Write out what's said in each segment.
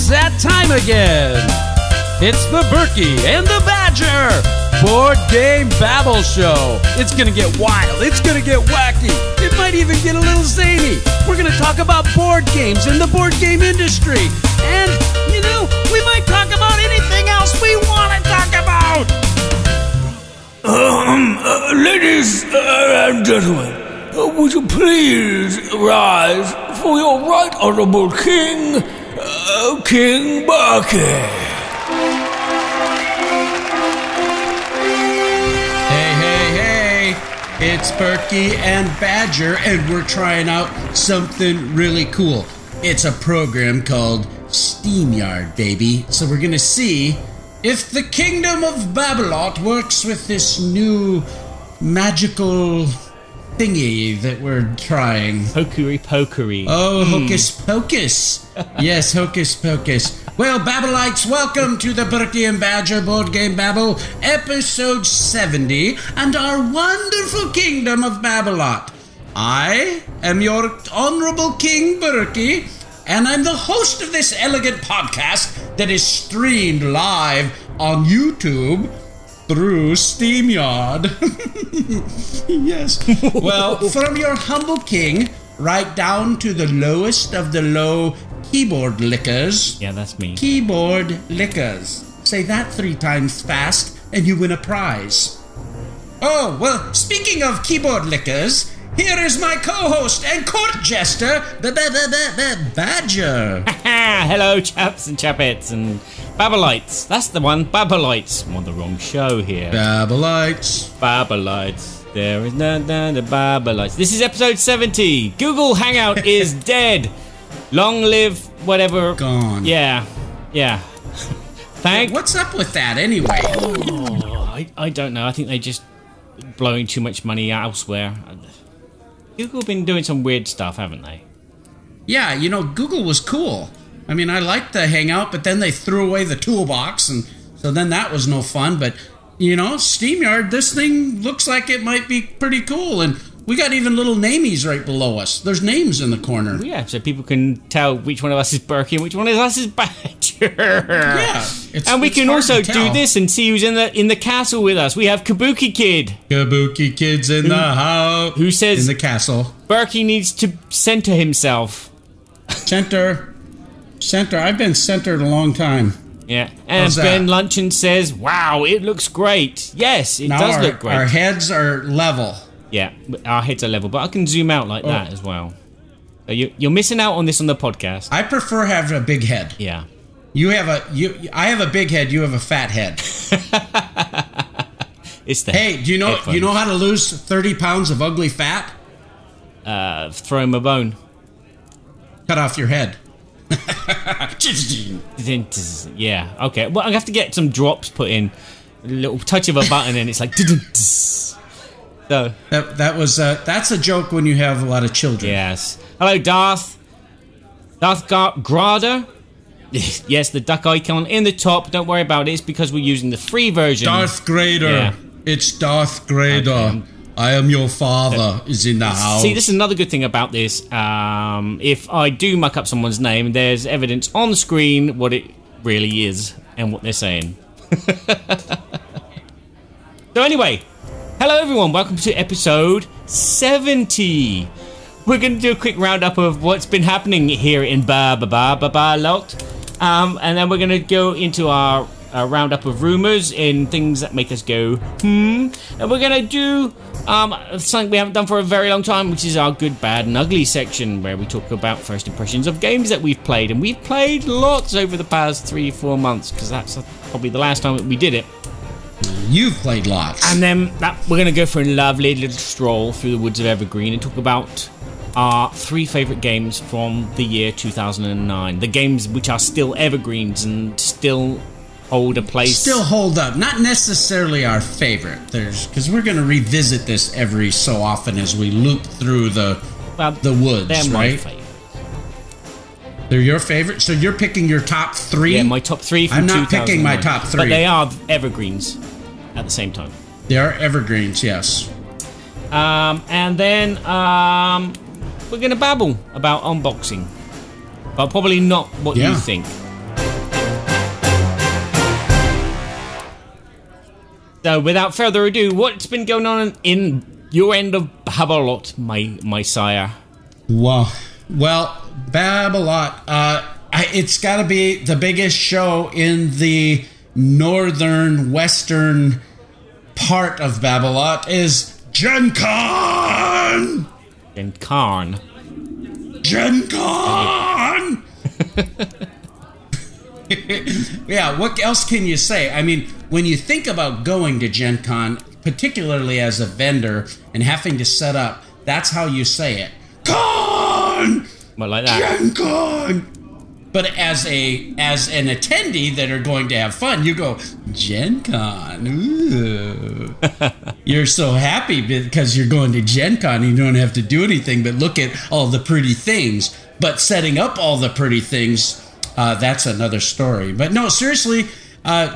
It's that time again. It's the Berkey and the Badger Board Game Babble Show. It's gonna get wild, it's gonna get wacky, it might even get a little zany. We're gonna talk about board games and the board game industry. And, you know, we might talk about anything else we wanna talk about. Ladies and gentlemen, would you please rise for your right honorable king, King Berkey. Hey, hey, hey, it's Berkey and Badger, and we're trying out something really cool. It's a program called SteamYard, baby. So we're gonna see if the Kingdom of Babelot works with this new magical thingy that we're trying. Hokery pokery. Oh, hocus pocus. Yes, hocus pocus. Well, Babelites, welcome to the Berkey and Badger Board Game Babble, episode 70, and our wonderful Kingdom of Babelot. I am your Honorable King Berkey, and I'm the host of this elegant podcast that is streamed live on YouTube through SteamYard. Yes. Well, from your humble king right down to the lowest of the low keyboard lickers. Yeah, that's me. Keyboard lickers. Say that 3 times fast and you win a prize. Oh, well, speaking of keyboard lickers, here is my co-host and court jester, Badger. Hello, chaps and chapettes and Babelites. That's the one, Babelites. I'm on the wrong show here. Babelites. Babelites. There is the Babelites. This is episode 70. Google Hangout is dead. Long live whatever. Gone. Yeah. Yeah. Thank. What's up with that anyway? Oh, I don't know. I think they just blowing too much money elsewhere. Google been doing some weird stuff, haven't they? Yeah, you know, Google was cool. I mean, I liked the Hangout, but then they threw away the toolbox, and so then that was no fun. But, you know, SteamYard, this thing looks like it might be pretty cool, and we got even little namies right below us. There's names in the corner. Yeah, so people can tell which one of us is Berkey and which one of us is Badger. Yeah. And we can also do this and see who's in the castle with us. We have Kabuki Kid. Kabuki Kid's in the house. Who says in the castle, Berkey needs to center himself. Center. Center. I've been centered a long time. Yeah. And Ben Luncheon says, wow, it looks great. Yes, it does look great. Our heads are level. Yeah, our heads are level, but I can zoom out like that as well. So you're missing out on this on the podcast. I prefer having a big head. Yeah, you have a I have a big head. You have a fat head. It's the hey. Do you know headphones. You know how to lose 30 pounds of ugly fat? Throw him a bone. Cut off your head. Yeah. Okay. Well, I have to get some drops put in. A little touch of a button, and it's like. So, that's a joke when you have a lot of children. Yes. Hello, Darth. Darth Grader. Yes, the duck icon in the top. Don't worry about it. It's because we're using the free version. Darth Grader. Yeah. It's Darth Grader. Okay. I am your father. Is in the house. See, this is another good thing about this. If I do muck up someone's name, there's evidence on the screen what it really is and what they're saying. So anyway. Hello everyone, welcome to episode 70. We're going to do a quick roundup of what's been happening here in Babelot. And then we're going to go into our roundup of rumours and things that make us go, And we're going to do something we haven't done for a very long time, which is our good, bad and ugly section, where we talk about first impressions of games that we've played. And we've played lots over the past 3-4 months, because that's probably the last time that we did it. You've played lots. And then we're going to go for a lovely little stroll through the woods of Evergreen and talk about our 3 favourite games from the year 2009. The games which are still evergreens and still hold a place. Still hold up. Not necessarily our favourite. Because we're going to revisit this every so often as we loop through the woods, they're my favourite. They're your favourite? So you're picking your top 3? Yeah, my top 3 from 2009. I'm not picking my top 3. But they are evergreens at the same time. They are evergreens, yes. And then we're going to babble about unboxing. But probably not what you think. So without further ado, what's been going on in your end of Babolat, my sire? Wow. Well, Babolat, it's got to be the biggest show in the northern, western part of Babolat is Gen Con! Gen Con. Gen Con! Yeah, what else can you say? I mean, when you think about going to Gen Con, particularly as a vendor and having to set up, that's how you say it. Con! Well, like that. Gen Con! But as an attendee that are going to have fun, you go, Gen Con, ooh. You're so happy because you're going to Gen Con and you don't have to do anything but look at all the pretty things. But setting up all the pretty things, that's another story. But no, seriously,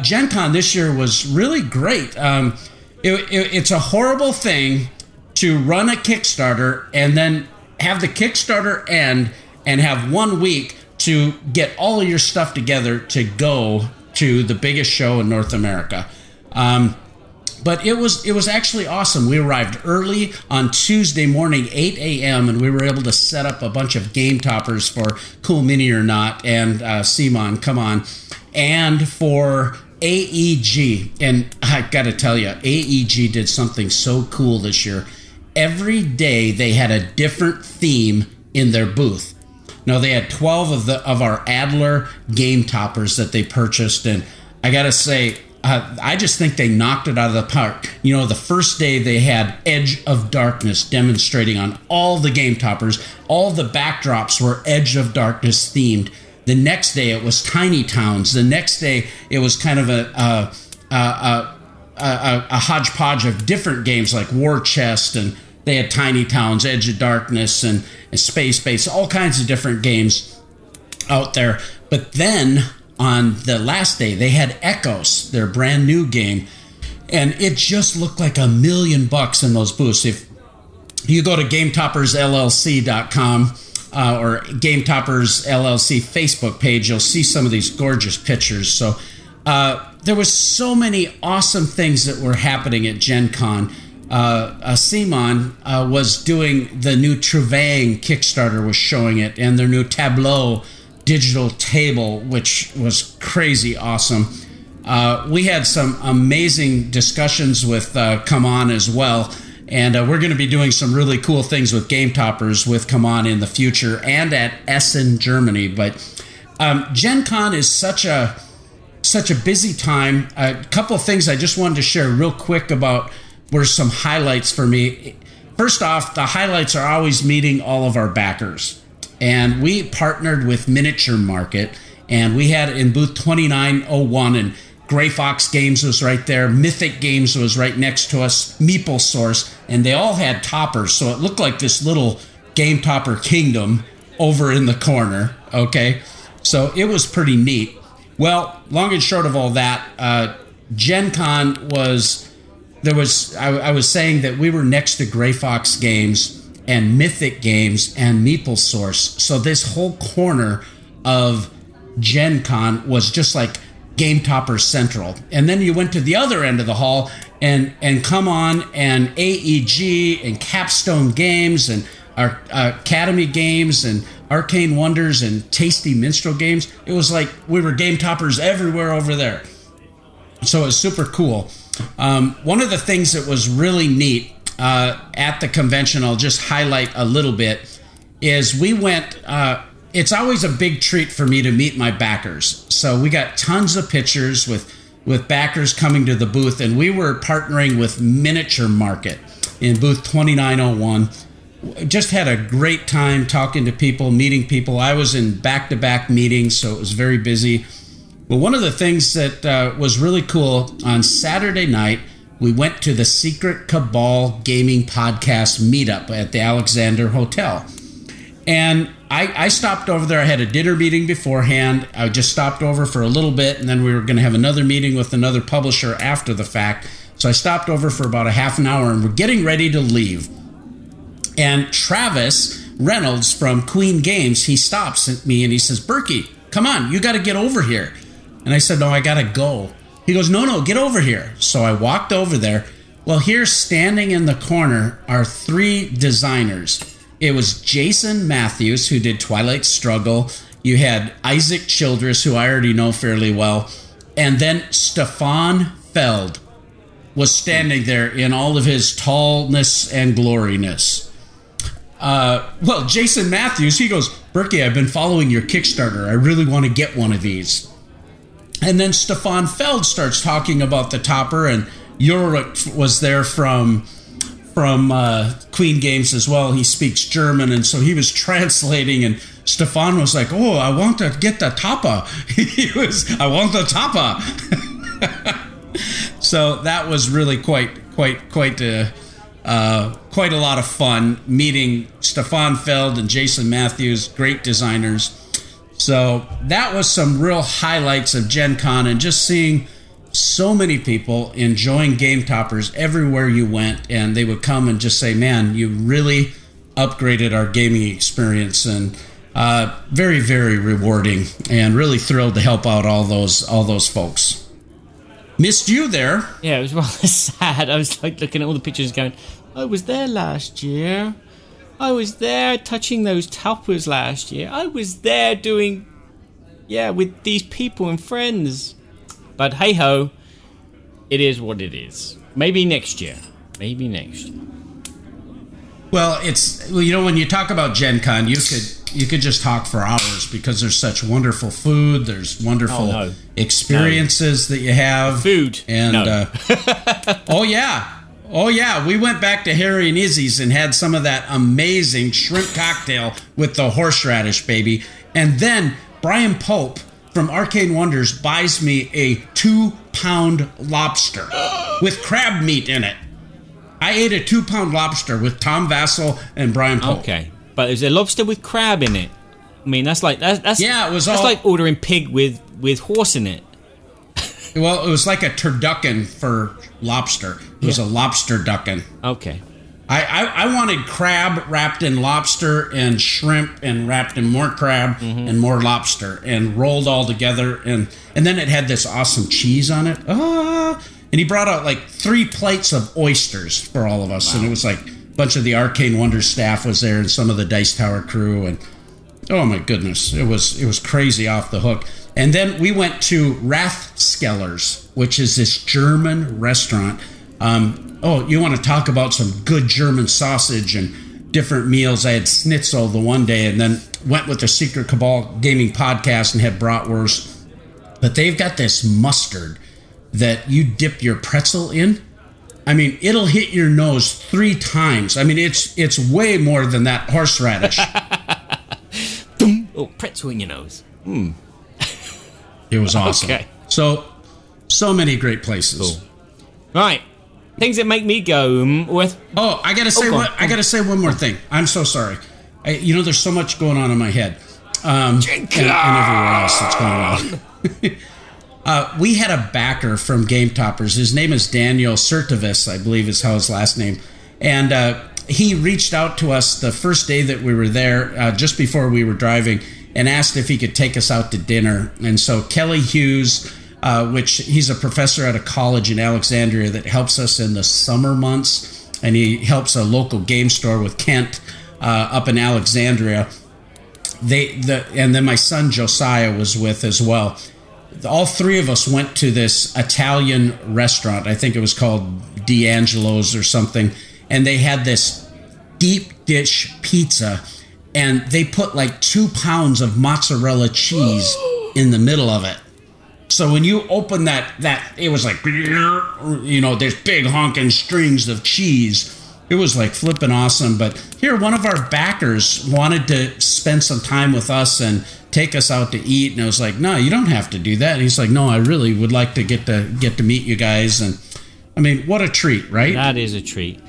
Gen Con this year was really great. It's a horrible thing to run a Kickstarter and then have the Kickstarter end and have 1 week to get all of your stuff together to go to the biggest show in North America. But it was actually awesome. We arrived early on Tuesday morning, 8 a.m., and we were able to set up a bunch of game toppers for Cool Mini or Not and Simon, Come On, and for AEG. And I got to tell you, AEG did something so cool this year. Every day they had a different theme in their booth. Now they had 12 of our Adler game toppers that they purchased, and I got to say, I just think they knocked it out of the park. You know, the first day they had Edge of Darkness demonstrating on all the game toppers. All the backdrops were Edge of Darkness themed. The next day it was Tiny Towns. The next day it was kind of a hodgepodge of different games like War Chest, and they had Tiny Towns, Edge of Darkness, and Space Base, all kinds of different games out there. But then on the last day, they had Echoes, their brand new game, and it just looked like $1 million in those booths. If you go to GameToppersLLC.com or GameToppers LLC Facebook page, you'll see some of these gorgeous pictures. So there was so many awesome things that were happening at Gen Con. Simon was doing the new Truvang Kickstarter, was showing it, and their new Tableau digital table, which was crazy awesome. We had some amazing discussions with Come On as well, and we're going to be doing some really cool things with Game Toppers with Come On in the future and at Essen, Germany. But Gen Con is such a busy time. A couple of things I just wanted to share real quick about were some highlights for me. First off, the highlights are always meeting all of our backers. And we partnered with Miniature Market, and we had in booth 2901, and Gray Fox Games was right there, Mythic Games was right next to us, Meeple Source, and they all had toppers. So it looked like this little Game Topper kingdom over in the corner, okay? So it was pretty neat. Well, long and short of all that, Gen Con was, I was saying that we were next to Gray Fox Games and Mythic Games and Meeple Source. So this whole corner of Gen Con was just like Game Topper Central. And then you went to the other end of the hall and Come On and AEG and Capstone Games and our Academy Games and Arcane Wonders and Tasty Minstrel Games. It was like we were Game Toppers everywhere over there. So it was super cool. One of the things that was really neat at the convention, I'll just highlight a little bit, is we went, it's always a big treat for me to meet my backers. So we got tons of pictures with backers coming to the booth, and we were partnering with Miniature Market in booth 2901. Just had a great time talking to people, meeting people. I was in back-to-back meetings, so it was very busy. But one of the things that was really cool, on Saturday night, we went to the Secret Cabal Gaming Podcast meetup at the Alexander Hotel. And I stopped over there. I had a dinner meeting beforehand. I just stopped over for a little bit, and then we were going to have another meeting with another publisher after the fact. So I stopped over for about a half an hour, and we're getting ready to leave. And Travis Reynolds from Queen Games, he stops at me, and he says, "Berkey, come on, you got to get over here." And I said, "No, I got to go." He goes, no, get over here. So I walked over there. Well, here standing in the corner are three designers. It was Jason Matthews, who did Twilight Struggle. You had Isaac Childress, who I already know fairly well. And then Stefan Feld was standing there in all of his tallness and gloriness. Well, Jason Matthews, he goes, Berkey, I've been following your Kickstarter. I really want to get one of these. And then Stefan Feld starts talking about the topper, and Yorick was there from Queen Games as well. He speaks German, and so he was translating, and Stefan was like, oh, I want to get the topper. I want the topper. So that was really quite a lot of fun, meeting Stefan Feld and Jason Matthews, great designers. So that was some real highlights of Gen Con, and just seeing so many people enjoying Game Toppers everywhere you went, and they would come and just say, man, you really upgraded our gaming experience, and very, very rewarding, and really thrilled to help out all those folks. Missed you there. Yeah, it was rather sad. I was like looking at all the pictures going, I was there last year. I was there touching those tappers last year. I was there doing, yeah, with these people and friends. But hey ho, it is what it is. Maybe next year. Maybe next year. Well, you know, when you talk about Gen Con, you could just talk for hours, because there's such wonderful food. There's wonderful experiences that you have. Food. And oh yeah, we went back to Harry and Izzy's and had some of that amazing shrimp cocktail with the horseradish, baby. And then Brian Pope from Arcane Wonders buys me a 2-pound lobster with crab meat in it. I ate a 2-pound lobster with Tom Vassell and Brian Pope. Okay. But it was a lobster with crab in it. I mean, that's like that's like ordering pig with horse in it. Well, it was like a turducken for lobster. It was a lobster duckin. Okay. I wanted crab wrapped in lobster, and shrimp and wrapped in more crab and more lobster, and rolled all together, and then it had this awesome cheese on it. And he brought out like 3 plates of oysters for all of us, and it was like bunch of the Arcane Wonders staff was there, and some of the Dice Tower crew, and oh my goodness, it was crazy, off the hook. And then we went to Rathskeller's, which is this German restaurant. Oh, you want to talk about some good German sausage and different meals. I had schnitzel the one day, and then went with the Secret Cabal Gaming podcast and had bratwurst. But they've got this mustard that you dip your pretzel in. I mean, it'll hit your nose 3 times. I mean, it's way more than that horseradish. Oh, pretzel in your nose. Mm. It was awesome. Okay. So many great places. Cool. Right, things that make me go with. Oh, I gotta say one more thing. I'm so sorry. You know, there's so much going on in my head, and everywhere else that's going on. We had a backer from Game Toppers. His name is Daniel Sertavis, I believe is how his last name. And he reached out to us the first day that we were there, just before we were driving, and asked if he could take us out to dinner. And so Kelly Hughes, which he's a professor at a college in Alexandria that helps us in the summer months, and he helps a local game store with Kent up in Alexandria. And then my son Josiah was with as well. All 3 of us went to this Italian restaurant. I think it was called D'Angelo's or something. And they had this deep dish pizza, and they put like 2 pounds of mozzarella cheese in the middle of it. So when you open that it was like, you know, there's big honking strings of cheese. It was like flipping awesome. But here, one of our backers wanted to spend some time with us and take us out to eat, and I was like, no, you don't have to do that. And he's like, no, I really would like to get to meet you guys. And I mean, what a treat, right? That is a treat.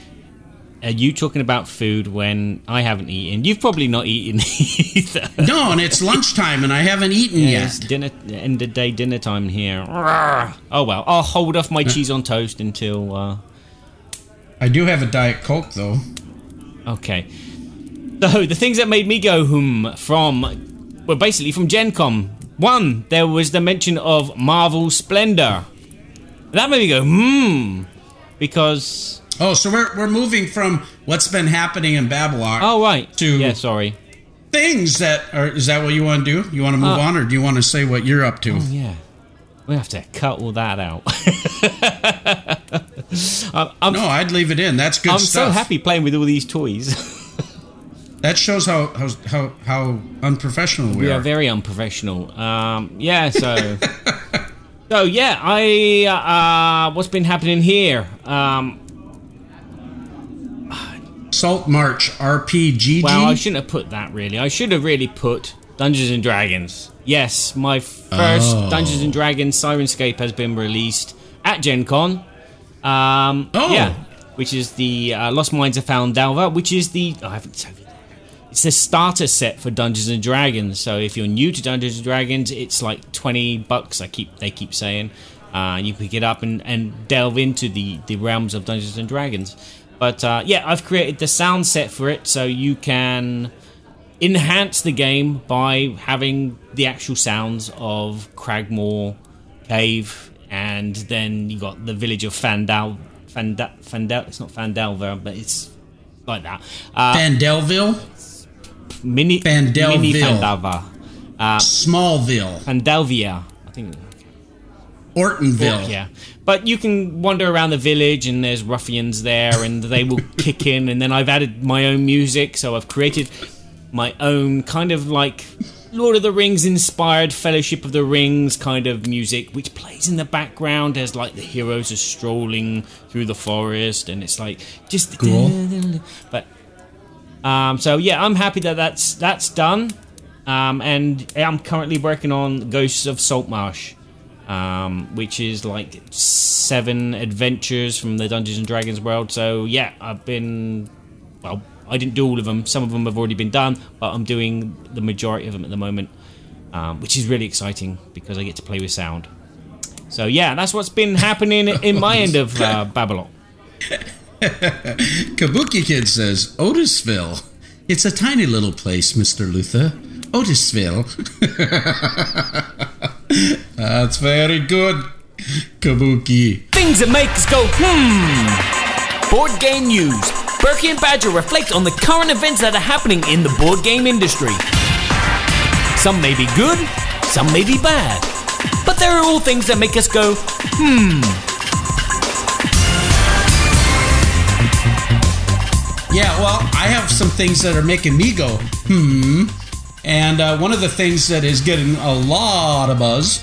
Are you talking about food when I haven't eaten? You've probably not eaten either. No, and it's lunchtime and I haven't eaten yet. It's dinner, end of day dinner time here. Oh well, I'll hold off my cheese on toast until I do have a Diet Coke though. Okay, so the things that made me go from basically from Gen Con. One, there was the mention of Marvel Splendor. That made me go, because... Oh, so we're moving from what's been happening in Babylon. Oh, right. To yeah, sorry. Things that are... Is that what you want to do? You want to move on, or do you want to say what you're up to? Oh, yeah. We have to cut all that out. No, I'd leave it in. That's good stuff. I'm so happy playing with all these toys. That shows how unprofessional we are. We are very unprofessional. Yeah, so... So, yeah, what's been happening here? Salt March RPGG? Well, I shouldn't have put that, really. I should have really put Dungeons & Dragons. Yes, my first Dungeons & Dragons Sirenscape has been released at Gen Con. Yeah, which is the Lost Mines of Phandalva, which is the... Oh, I haven't... It's the starter set for Dungeons & Dragons, so if you're new to Dungeons & Dragons, it's like $20, they keep saying. You pick it up and delve into the realms of Dungeons & Dragons. But yeah, I've created the sound set for it, so you can enhance the game by having the actual sounds of Cragmore Cave, and then you got the village of Phandalva, it's not Phandalva, but it's like that. Phandelville? Mini Phandalva. Smallville. Phandalvia, I think. Ortonville. Yeah. But you can wander around the village and there's ruffians there and they will kick in. And then I've added my own music. So I've created my own kind of like Lord of the Rings inspired Fellowship of the Rings kind of music, which plays in the background as like the heroes are strolling through the forest. And it's like just... Cool. But... so yeah, I'm happy that that's done, and I'm currently working on Ghosts of Saltmarsh, which is like 7 adventures from the Dungeons and Dragons world. So yeah, I've been, well, I didn't do all of them. Some of them have already been done, but I'm doing the majority of them at the moment, which is really exciting because I get to play with sound. So yeah, that's what's been happening in my end of Babylon. Kabuki Kid says, Otisville. It's a tiny little place, Mr. Luther. Otisville. That's very good, Kabuki. Things that make us go, Board game news. Berkey and Badger reflect on the current events that are happening in the board game industry. Some may be good, some may be bad. But there are all things that make us go, Yeah, well, I have some things that are making me go, And one of the things that is getting a lot of buzz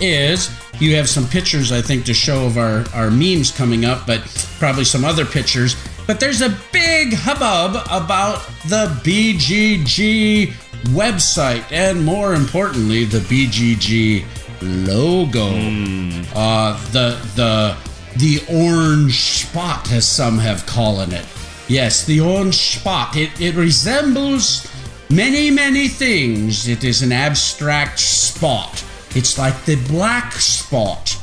is you have some pictures, I think, to show of our memes coming up, but probably some other pictures. But there's a big hubbub about the BGG website and, more importantly, the BGG logo. The orange spot, as some have called it. Yes, the orange spot. It resembles many, many things. It is an abstract spot. It's like the black spot.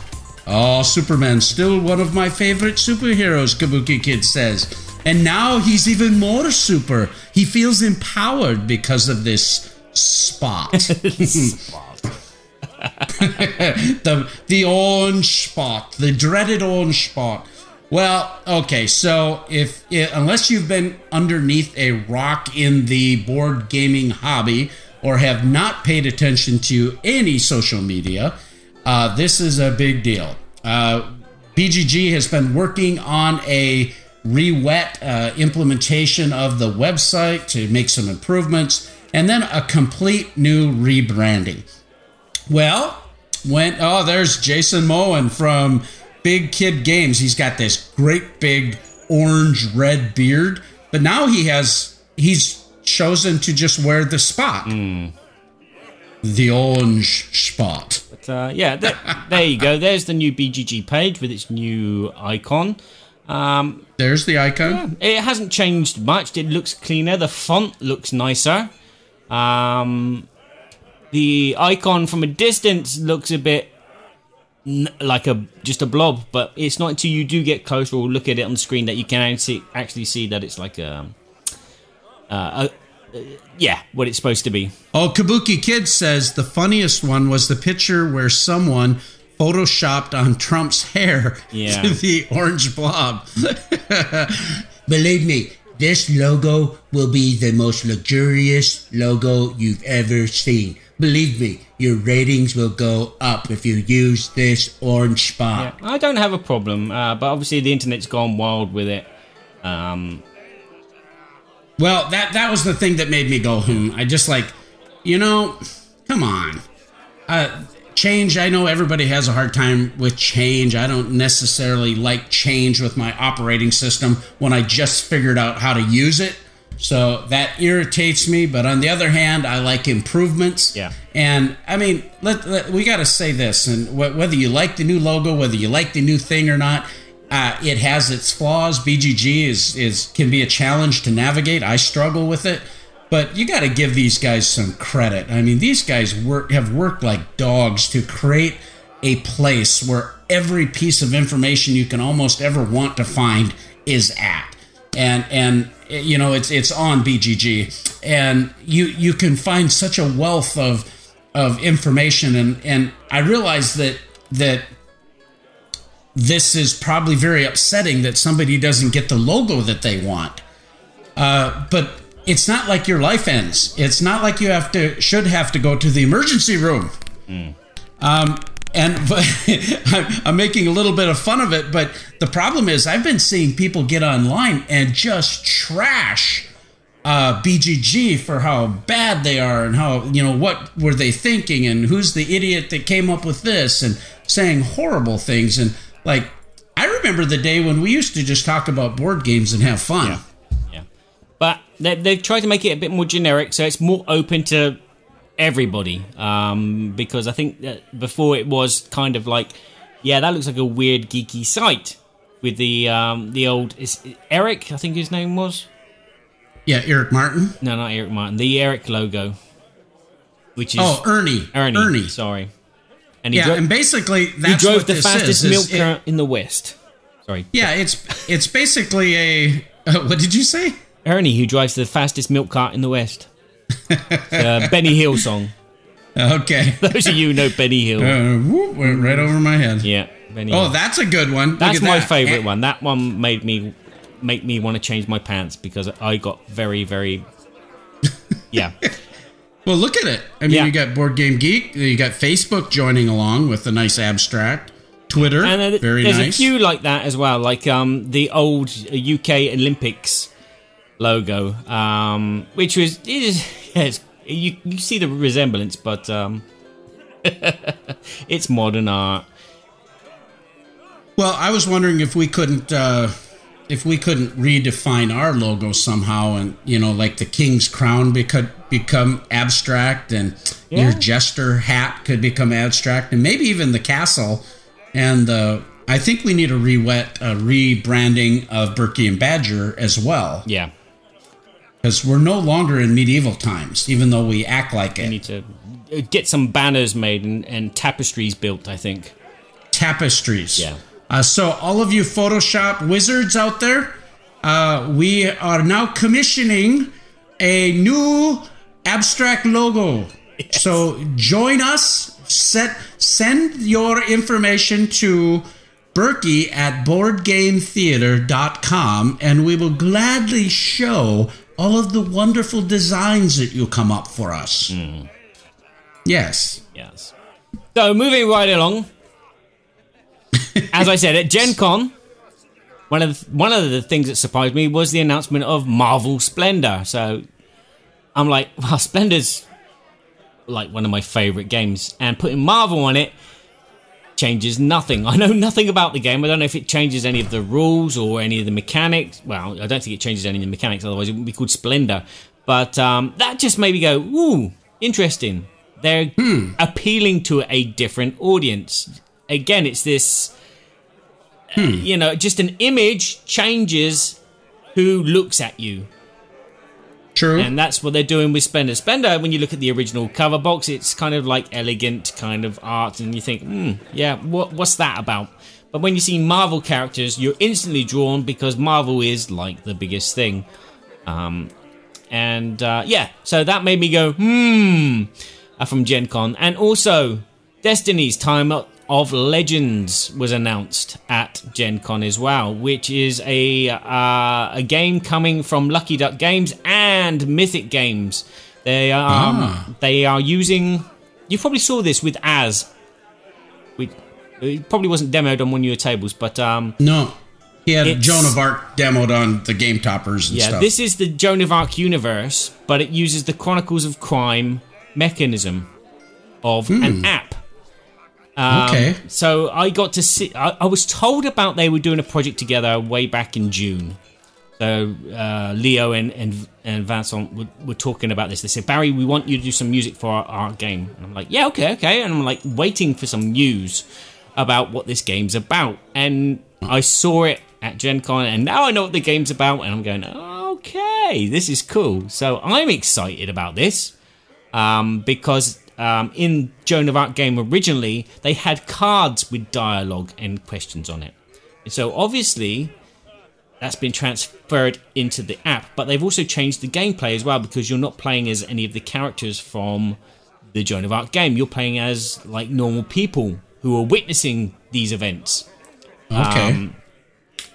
Oh, Superman's still one of my favorite superheroes, Kabuki Kid says. And now he's even more super. He feels empowered because of this spot. Spot. The orange spot. The dreaded orange spot. Well, okay, so unless you've been underneath a rock in the board gaming hobby or have not paid attention to any social media, this is a big deal. BGG has been working on a re-wet implementation of the website to make some improvements and then a complete new rebranding. Well, there's Jason Moen from Big Kid Games. He's got this great big orange red beard, but now he's chosen to just wear the spot, the orange spot. But yeah, there you go. There's the new BGG page with its new icon. There's the icon. Yeah, it hasn't changed much. It looks cleaner. The font looks nicer. The icon from a distance looks a bit like just a blob, but it's not until you do get closer or look at it on the screen that you can actually see that it's like what it's supposed to be. Oh, Kabuki Kid says the funniest one was the picture where someone photoshopped on Trump's hair to the orange blob. Believe me, this logo will be the most luxurious logo you've ever seen. Believe me, your ratings will go up if you use this orange spot. Yeah, I don't have a problem, but obviously the internet's gone wild with it. Well, that was the thing that made me go, I just like, you know, come on. Change, I know everybody has a hard time with change. I don't necessarily like change with my operating system when I just figured out how to use it. So that irritates me. But on the other hand, I like improvements. Yeah. And I mean, we got to say this. And whether you like the new logo, whether you like the new thing or not, it has its flaws. BGG can be a challenge to navigate. I struggle with it. But you got to give these guys some credit. I mean, these guys have worked like dogs to create a place where every piece of information you can almost ever want to find is at. And you know, it's on BGG, and you can find such a wealth of information. And I realize that this is probably very upsetting that somebody doesn't get the logo that they want, but it's not like your life ends. It's not like you should have to go to the emergency room. But I'm making a little bit of fun of it, but the problem is I've been seeing people get online and just trash BGG for how bad they are and how, you know, what were they thinking and who's the idiot that came up with this, and saying horrible things. And like, I remember the day when we used to just talk about board games and have fun. Yeah. But they've tried to make it a bit more generic, so it's more open to everybody. Because I think that before it was kind of like, yeah, that looks like a weird geeky site with the old Eric, I think his name was. Yeah, Eric Martin. No, not Eric Martin. The Eric logo, which is Ernie. Sorry. And and basically that's he drove what the fastest milk car in the West. Sorry. Yeah, it's basically a what did you say? Ernie, who drives the fastest milk cart in the West. Benny Hill song. Okay. Those of you who know Benny Hill. Whoop, went right over my head. Yeah. Benny Hill. That's a good one. That's my favourite one. That one made me want to change my pants because I got very, very... Yeah. Well, look at it. I mean, you got Board Game Geek. You got Facebook joining along with a nice abstract. Twitter, and very nice. There's a few like that as well, like the old UK Olympics... logo, which was you see the resemblance, but it's modern art. Well, I was wondering if we couldn't redefine our logo somehow, and you know, like the King's Crown could become abstract, and your jester hat could become abstract, and maybe even the castle. And I think we need a rebranding of Berkey and Badger as well. Yeah. Because we're no longer in medieval times, even though we act like it. We need to get some banners made and tapestries built, I think. Tapestries. Yeah. So all of you Photoshop wizards out there, we are now commissioning a new abstract logo. Yes. So join us. Send your information to Berkey@BoardGameTheater.com, and we will gladly show all of the wonderful designs that you come up for us. Yes. Yes. So, moving right along, as I said, at Gen Con, one of the things that surprised me was the announcement of Marvel Splendor. So, I'm like, wow, Splendor's like one of my favourite games, and putting Marvel on it changes nothing. I know nothing about the game. I don't know if it changes any of the rules or any of the mechanics. Well, I don't think it changes any of the mechanics, otherwise it wouldn't be called Splendor. But that just made me go, ooh, interesting. They're appealing to a different audience. Again, it's this, you know, just an image changes who looks at you. True. And that's what they're doing with Splendor. Splendor, when you look at the original cover box, it's kind of like elegant kind of art, and you think, yeah, what's that about? But when you see Marvel characters, you're instantly drawn because Marvel is like the biggest thing. Yeah, so that made me go, from Gen Con. And also, Destiny's time of Legends was announced at Gen Con as well, which is a game coming from Lucky Duck Games and Mythic Games. They are using. You probably saw this with Az. It probably wasn't demoed on one of your tables, but no, he had Joan of Arc demoed on the Game Toppers and stuff. Yeah, this is the Joan of Arc universe, but it uses the Chronicles of Crime mechanism of an app. Okay. So I got to see. I was told about they were doing a project together way back in June. So Leo and Vincent were talking about this. They said, Barry, we want you to do some music for our game. And I'm like, yeah, okay, okay. And I'm like waiting for some news about what this game's about. And I saw it at Gen Con, and now I know what the game's about. And I'm going, okay, this is cool. So I'm excited about this because. In Joan of Arc game originally, they had cards with dialogue and questions on it. So obviously, that's been transferred into the app, but they've also changed the gameplay as well because you're not playing as any of the characters from the Joan of Arc game. You're playing as like normal people who are witnessing these events. Okay.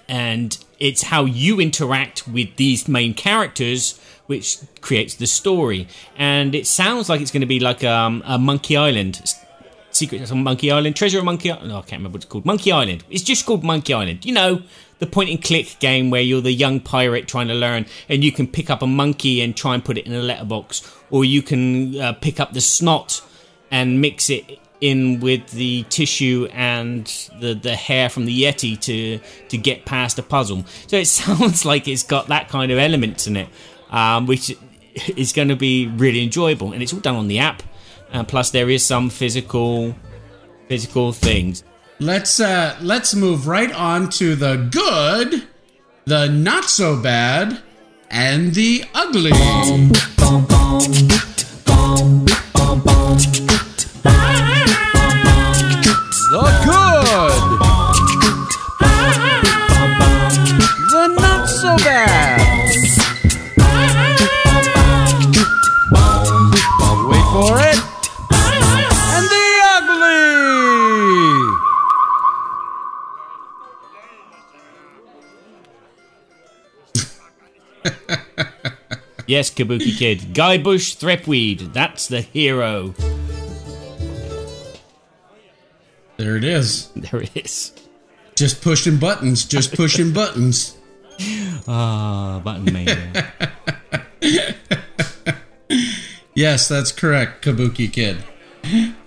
And it's how you interact with these main characters which creates the story, and it sounds like it's going to be like a Monkey Island, Secret of Monkey Island, Treasure of Monkey Island. No, I can't remember what it's called. Monkey Island. It's just called Monkey Island. You know, the point-and-click game where you're the young pirate trying to learn, and you can pick up a monkey and try and put it in a letterbox, or you can pick up the snot and mix it in with the tissue and the hair from the Yeti to get past a puzzle. So it sounds like it's got that kind of element in it. Which is going to be really enjoyable, and it's all done on the app. Plus, there is some physical things. Let's move right on to the good, the not so bad, and the ugly. The good. Yes, Kabuki Kid. Guybrush Threepwood. That's the hero. There it is. There it is. Just pushing buttons. Just pushing buttons. Ah, button mania. Yes, that's correct, Kabuki Kid.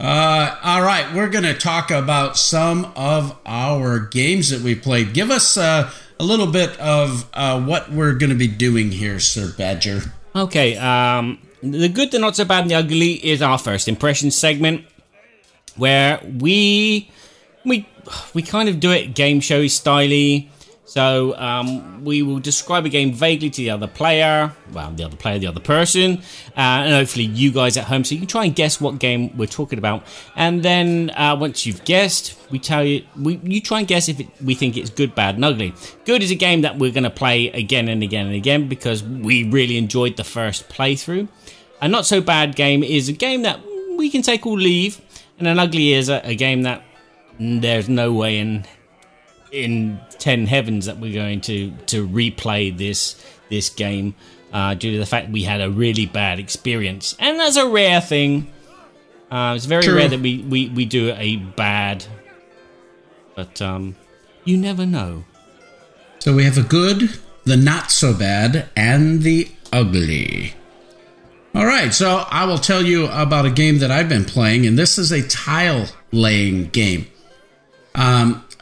All right, we're going to talk about some of our games that we played. Give us a little bit of what we're going to be doing here, Sir Badger. Okay, the good, the not so bad, and the ugly is our first impression segment, where we kind of do it game show styly. So we will describe a game vaguely to the other player, the other person, and hopefully you guys at home, so you can try and guess what game we're talking about. And then once you've guessed, we tell you, you try and guess if we think it's good, bad, and ugly. Good is a game that we're going to play again and again and again because we really enjoyed the first playthrough. A not so bad game is a game that we can take or leave, and an ugly is a game that there's no way in 10 heavens that we're going to replay this game due to the fact we had a really bad experience, and that's a rare thing. It's very rare that we do a bad, but you never know. So we have a good, the not so bad, and the ugly. All right, so I will tell you about a game that I've been playing, and this is a tile laying game.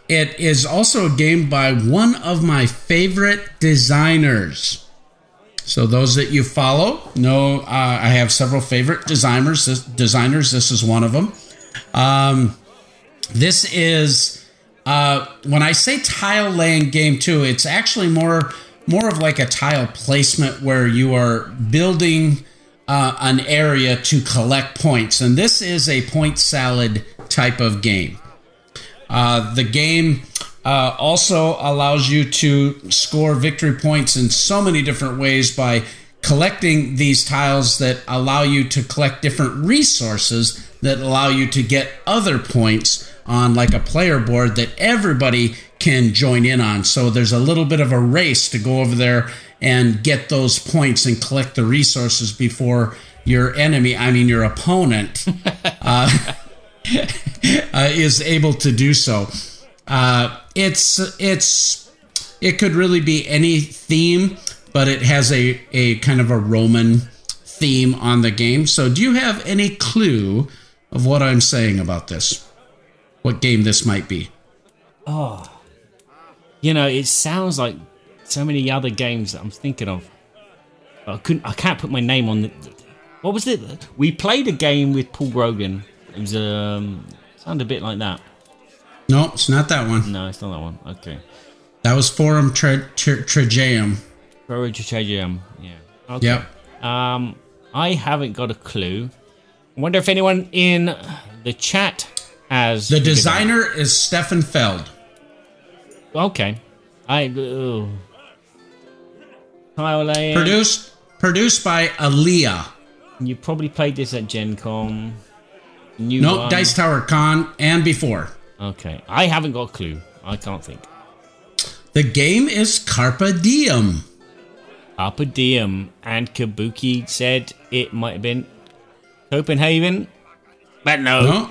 It is also a game by one of my favorite designers. So those that you follow know I have several favorite designers. This is one of them. This is, when I say tile laying game too, it's actually more of like a tile placement where you are building an area to collect points. And this is a point salad type of game. The game also allows you to score victory points in so many different ways by collecting these tiles that allow you to collect different resources that allow you to get other points on like a player board that everybody can join in on. So there's a little bit of a race to go over there and get those points and collect the resources before your enemy, I mean your opponent, is able to do so. It could really be any theme, but it has a kind of a Roman theme on the game. So do you have any clue of what I'm saying about this? What game this might be? Oh, you know, it sounds like so many other games that I'm thinking of. I can't put my name on it. What was it? We played a game with Paul Grogan. It was sounded a bit like that. No, it's not that one. No, it's not that one. Okay. That was Forum Trageum. Forum Trageum, yeah. Okay. Yep. I haven't got a clue. I wonder if anyone in the chat has... The designer is Stefan Feld. Okay. Produced by Aaliyah. You probably played this at Gen Con. Nope, Dice Tower Con and before. Okay, I haven't got a clue. I can't think. The game is Carpe Diem. Carpe Diem, and Kabuki said it might have been Copenhagen, but no.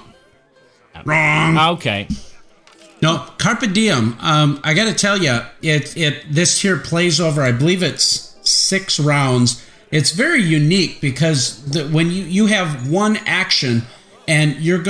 Wrong. Okay. No, Carpe Diem. I got to tell you, this here plays over. I believe it's 6 rounds. It's very unique because when you have one action. And you've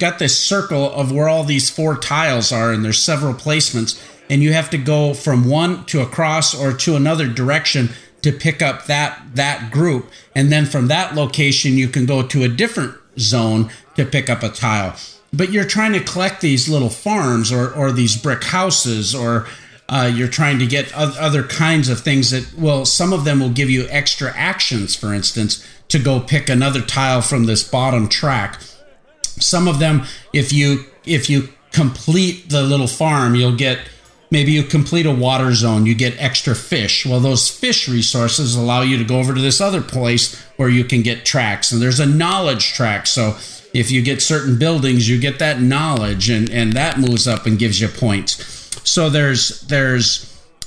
got this circle of where all these 4 tiles are, and there's several placements, and you have to go from one to across or to another direction to pick up that group. And then from that location, you can go to a different zone to pick up a tile. But you're trying to collect these little farms or these brick houses, or you're trying to get other kinds of things that, well, some of them will give you extra actions, for instance, to go pick another tile from this bottom track. Some of them, if you complete the little farm, you'll get, maybe you complete a water zone, you get extra fish. Well, those fish resources allow you to go over to this other place where you can get tracks. And there's a knowledge track. So if you get certain buildings, you get that knowledge, and that moves up and gives you points. So there's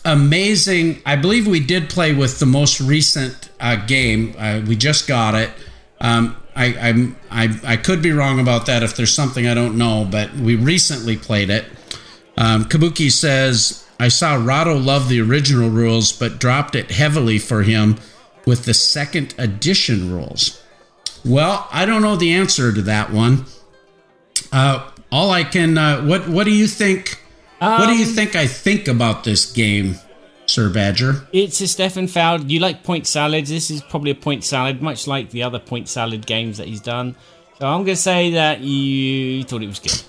amazing. I believe we did play with the most recent game. We just got it. I could be wrong about that if there's something I don't know, but we recently played it. Kabuki says, I saw Rado love the original rules, but dropped it heavily for him with the 2nd edition rules. Well, I don't know the answer to that one. What do you think? What do you think I think about this game, Sir Badger? It's a Stefan Feld. You like point salads. This is probably a point salad, much like the other point salad games that he's done. So I'm going to say that you thought it was good.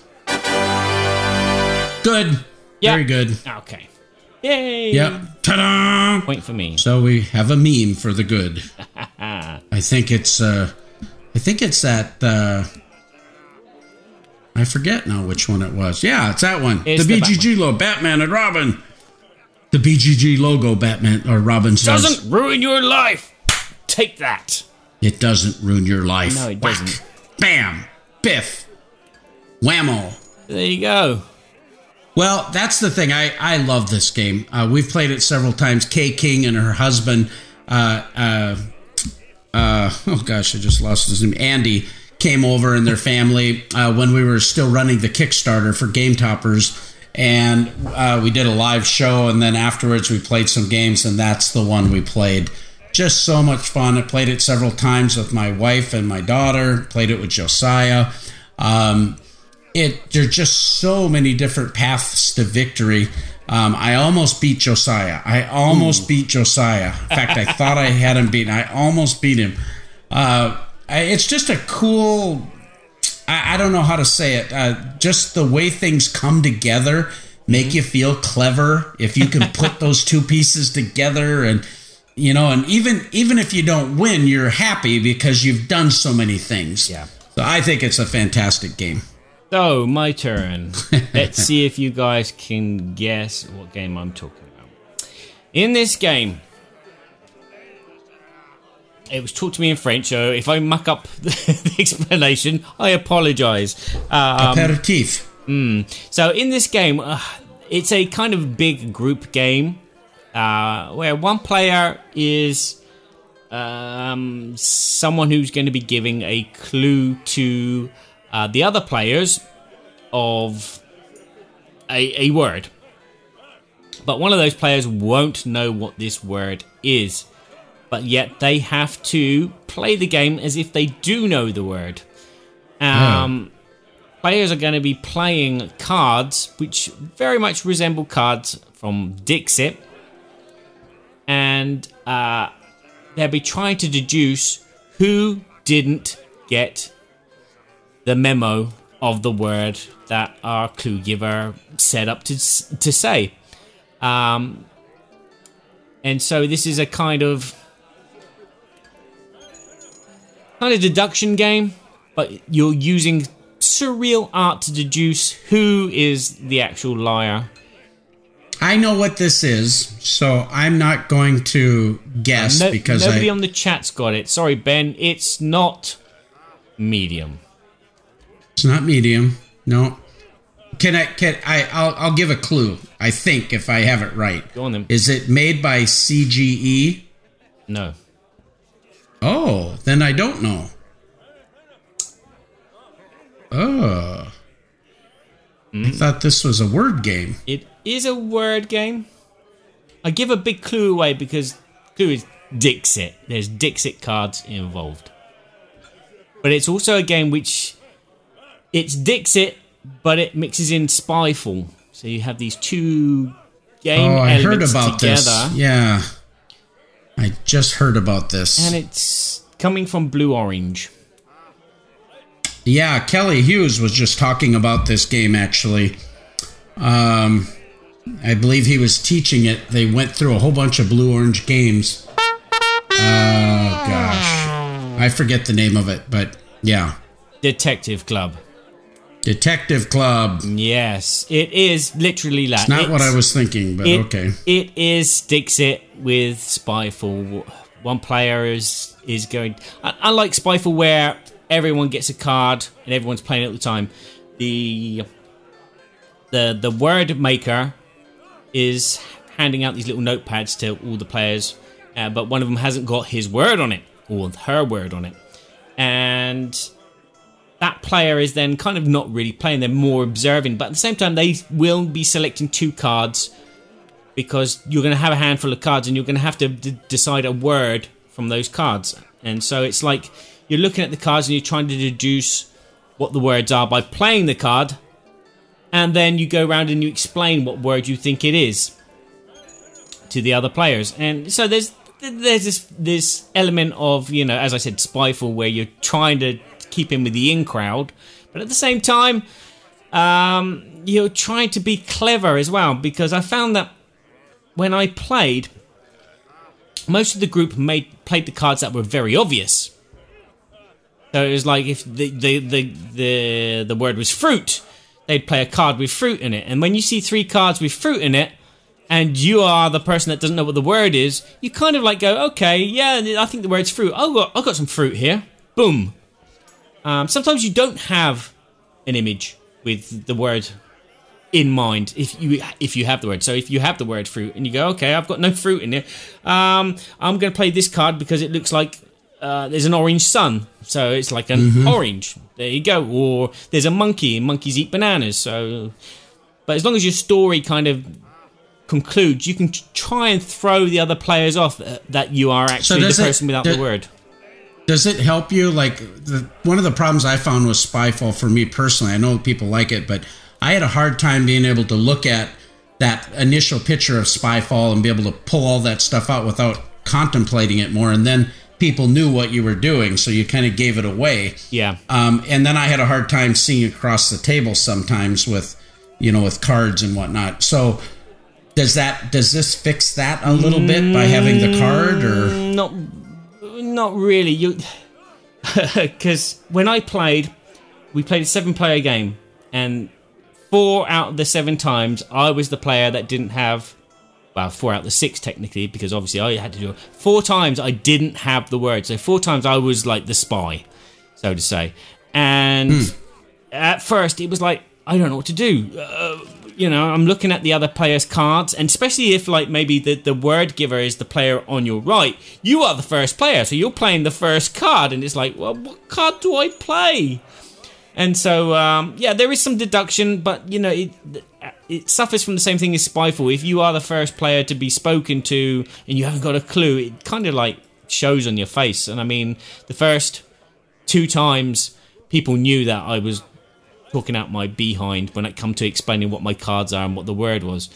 Good. Yep. Very good. Okay. Yay. Yep. Ta-da! Point for me. So we have a meme for the good. I think it's that... I forget now which one it was. Yeah, it's that one. It's the BGG logo, Batman and Robin. The BGG logo, Batman or Robin says. Doesn't ruin your life. Take that. It doesn't ruin your life. No, it Whack. Doesn't. Bam. Biff. Whammo. There you go. Well, that's the thing. I love this game. We've played it several times. Kay King and her husband, oh gosh, I just lost his name, Andy, came over and their family when we were still running the Kickstarter for Game Toppers, and we did a live show, and then afterwards we played some games, and that's the one we played. Just so much fun. I played it several times with my wife and my daughter, played it with Josiah. There's just so many different paths to victory. I almost beat Josiah. In fact, I thought I had him beaten. I almost beat him. It's just a cool, I don't know how to say it, just the way things come together make you feel clever if you can put those two pieces together, and you know, and even if you don't win, you're happy because you've done so many things. Yeah. So I think it's a fantastic game. So my turn. Let's see if you guys can guess what game I'm talking about. In this game, It was taught to me in French, so if I muck up the explanation, I apologise. Aperitif. So in this game, it's a kind of big group game where one player is someone who's going to be giving a clue to the other players of a word. But one of those players won't know what this word is. But yet they have to play the game as if they do know the word. Players are going to be playing cards, which very much resemble cards from Dixit. And they'll be trying to deduce who didn't get the memo of the word that our clue giver set up to say. And so this is a kind of deduction game, but you're using surreal art to deduce who is the actual liar. I know what this is, so I'm not going to guess because nobody on the chat's got it. Sorry, Ben, it's not Medium. It's not Medium. No. I'll give a clue. I think if I have it right. Go on then. Is it made by CGE? No. Oh, then I don't know. Oh. I thought this was a word game. It is a word game. I give a big clue away because clue is Dixit. There's Dixit cards involved. But it's also a game which it's Dixit, but it mixes in Spyfall. So you have these two game elements together. This. Yeah. I just heard about this. And it's coming from Blue Orange. Yeah, Kelly Hughes was just talking about this game, actually. I believe he was teaching it. They went through a whole bunch of Blue Orange games. Oh, gosh. I forget the name of it, but yeah. Detective Club. Detective Club. Yes, it is literally that. It's not what I was thinking, but okay. It is Dixit with Spyfall. One player is going... Unlike Spyfall where everyone gets a card and everyone's playing at the time, the word maker is handing out these little notepads to all the players, but one of them hasn't got his word on it, or her word on it. And... that player is then kind of not really playing, they're more observing, but at the same time they will be selecting two cards because you're going to have a handful of cards and you're going to have to decide a word from those cards. And so it's like you're looking at the cards and you're trying to deduce what the words are by playing the card, and then you go around and you explain what word you think it is to the other players. And so there's this element of, you know, as I said, Spyfall, where you're trying to keep in with the in crowd, but at the same time you're trying to be clever as well, because I found that when I played, most of the group played the cards that were very obvious. So it was like if the word was fruit, they'd play a card with fruit in it, and when you see three cards with fruit in it and you are the person that doesn't know what the word is, you kind of like go, okay, yeah, I think the word's fruit. Oh, I've got some fruit here. Boom. Sometimes you don't have an image with the word in mind if you have the word. So if you have the word fruit and you go, okay, I've got no fruit in here. I'm going to play this card because it looks like there's an orange sun. So it's like an orange. There you go. Or there's a monkey and monkeys eat bananas. So, but as long as your story kind of concludes, you can try and throw the other players off that you are actually the person without the word. Does it help you? Like, one of the problems I found with Spyfall for me personally, I know people like it, but I had a hard time being able to look at that initial picture of Spyfall and be able to pull all that stuff out without contemplating it more. And then people knew what you were doing, so you kind of gave it away. Yeah. And then I had a hard time seeing across the table sometimes with, you know, with cards and whatnot. So... Does this fix that a little bit by having the card, or not really? You because when I played, we played a 7-player game, and 4 out of the 7 times I was the player that didn't have well, 4 out of the 6 technically, because obviously I had to do it 4 times. I didn't have the word, so 4 times I was like the spy, so to say. And at first it was like, I don't know what to do. You know, I'm looking at the other player's cards, and especially if, like, maybe the word giver is the player on your right, you are the first player, so you're playing the first card, and it's like, well, what card do I play? And so, yeah, there is some deduction, but, you know, it suffers from the same thing as Spyfall. If you are the first player to be spoken to and you haven't got a clue, it kind of, like, shows on your face. And, I mean, the first 2 times people knew that I was talking out my behind when it come to explaining what my cards are and what the word was.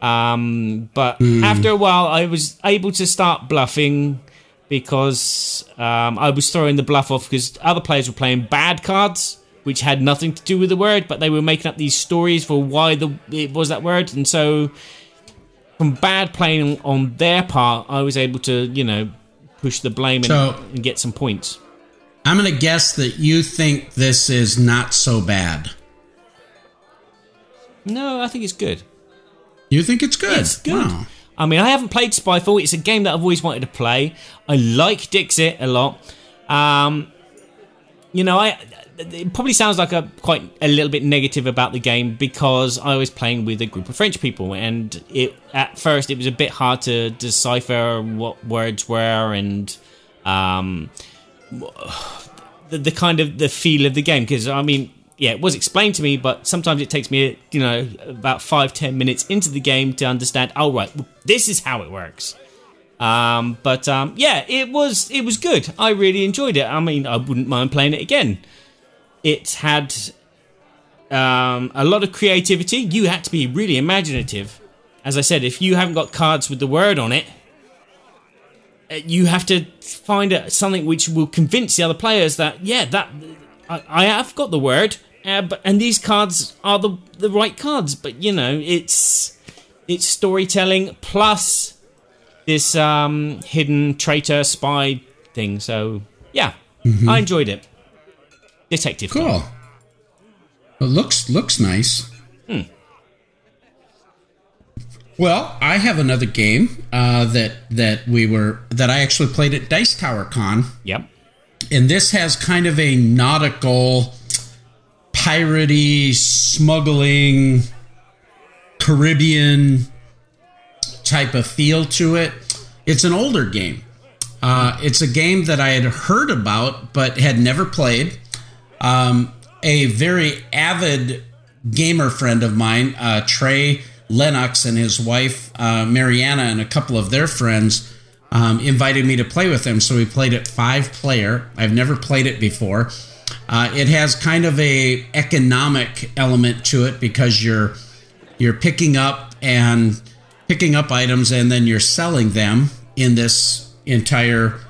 But after a while, I was able to start bluffing, because I was throwing the bluff off because other players were playing bad cards, which had nothing to do with the word, but they were making up these stories for why it was that word. And so from bad playing on their part, I was able to, you know, push the blame and get some points. I'm going to guess that you think this is not so bad. No, I think it's good. You think it's good? Yeah, it's good. Wow. I mean, I haven't played Spyfall. It's a game that I've always wanted to play. I like Dixit a lot. You know, it probably sounds like a little bit negative about the game, because I was playing with a group of French people, and at first it was a bit hard to decipher what words were, and the kind of the feel of the game, because I mean, yeah, it was explained to me, but sometimes it takes me, you know, about 5-10 minutes into the game to understand, oh right, this is how it works. Yeah, it was good. I really enjoyed it. I mean, I wouldn't mind playing it again. It had a lot of creativity. You had to be really imaginative. As I said, if you haven't got cards with the word on it, you have to find something which will convince the other players that, yeah, that I have got the word, and these cards are the right cards. But, you know, it's storytelling plus this hidden traitor spy thing. So, yeah, I enjoyed it. Detective. Cool. It looks nice. Well, I have another game that I actually played at Dice Tower Con. Yep. And this has kind of a nautical, piratey, smuggling, Caribbean type of feel to it. It's an older game. It's a game that I had heard about but had never played. A very avid gamer friend of mine, Trey Lennox, and his wife Mariana and a couple of their friends invited me to play with them, so we played it 5-player. I've never played it before. It has kind of a economic element to it, because you're picking up items, and then you're selling them in this entire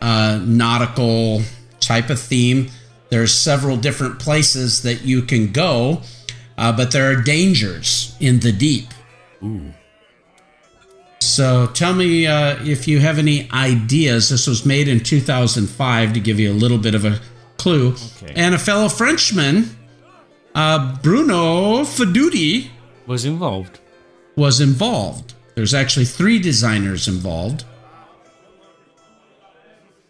nautical type of theme. There's several different places that you can go. But there are dangers in the deep. Ooh. So tell me if you have any ideas. This was made in 2005 to give you a little bit of a clue. Okay. And a fellow Frenchman, Bruno Faduti, was involved. There's actually 3 designers involved.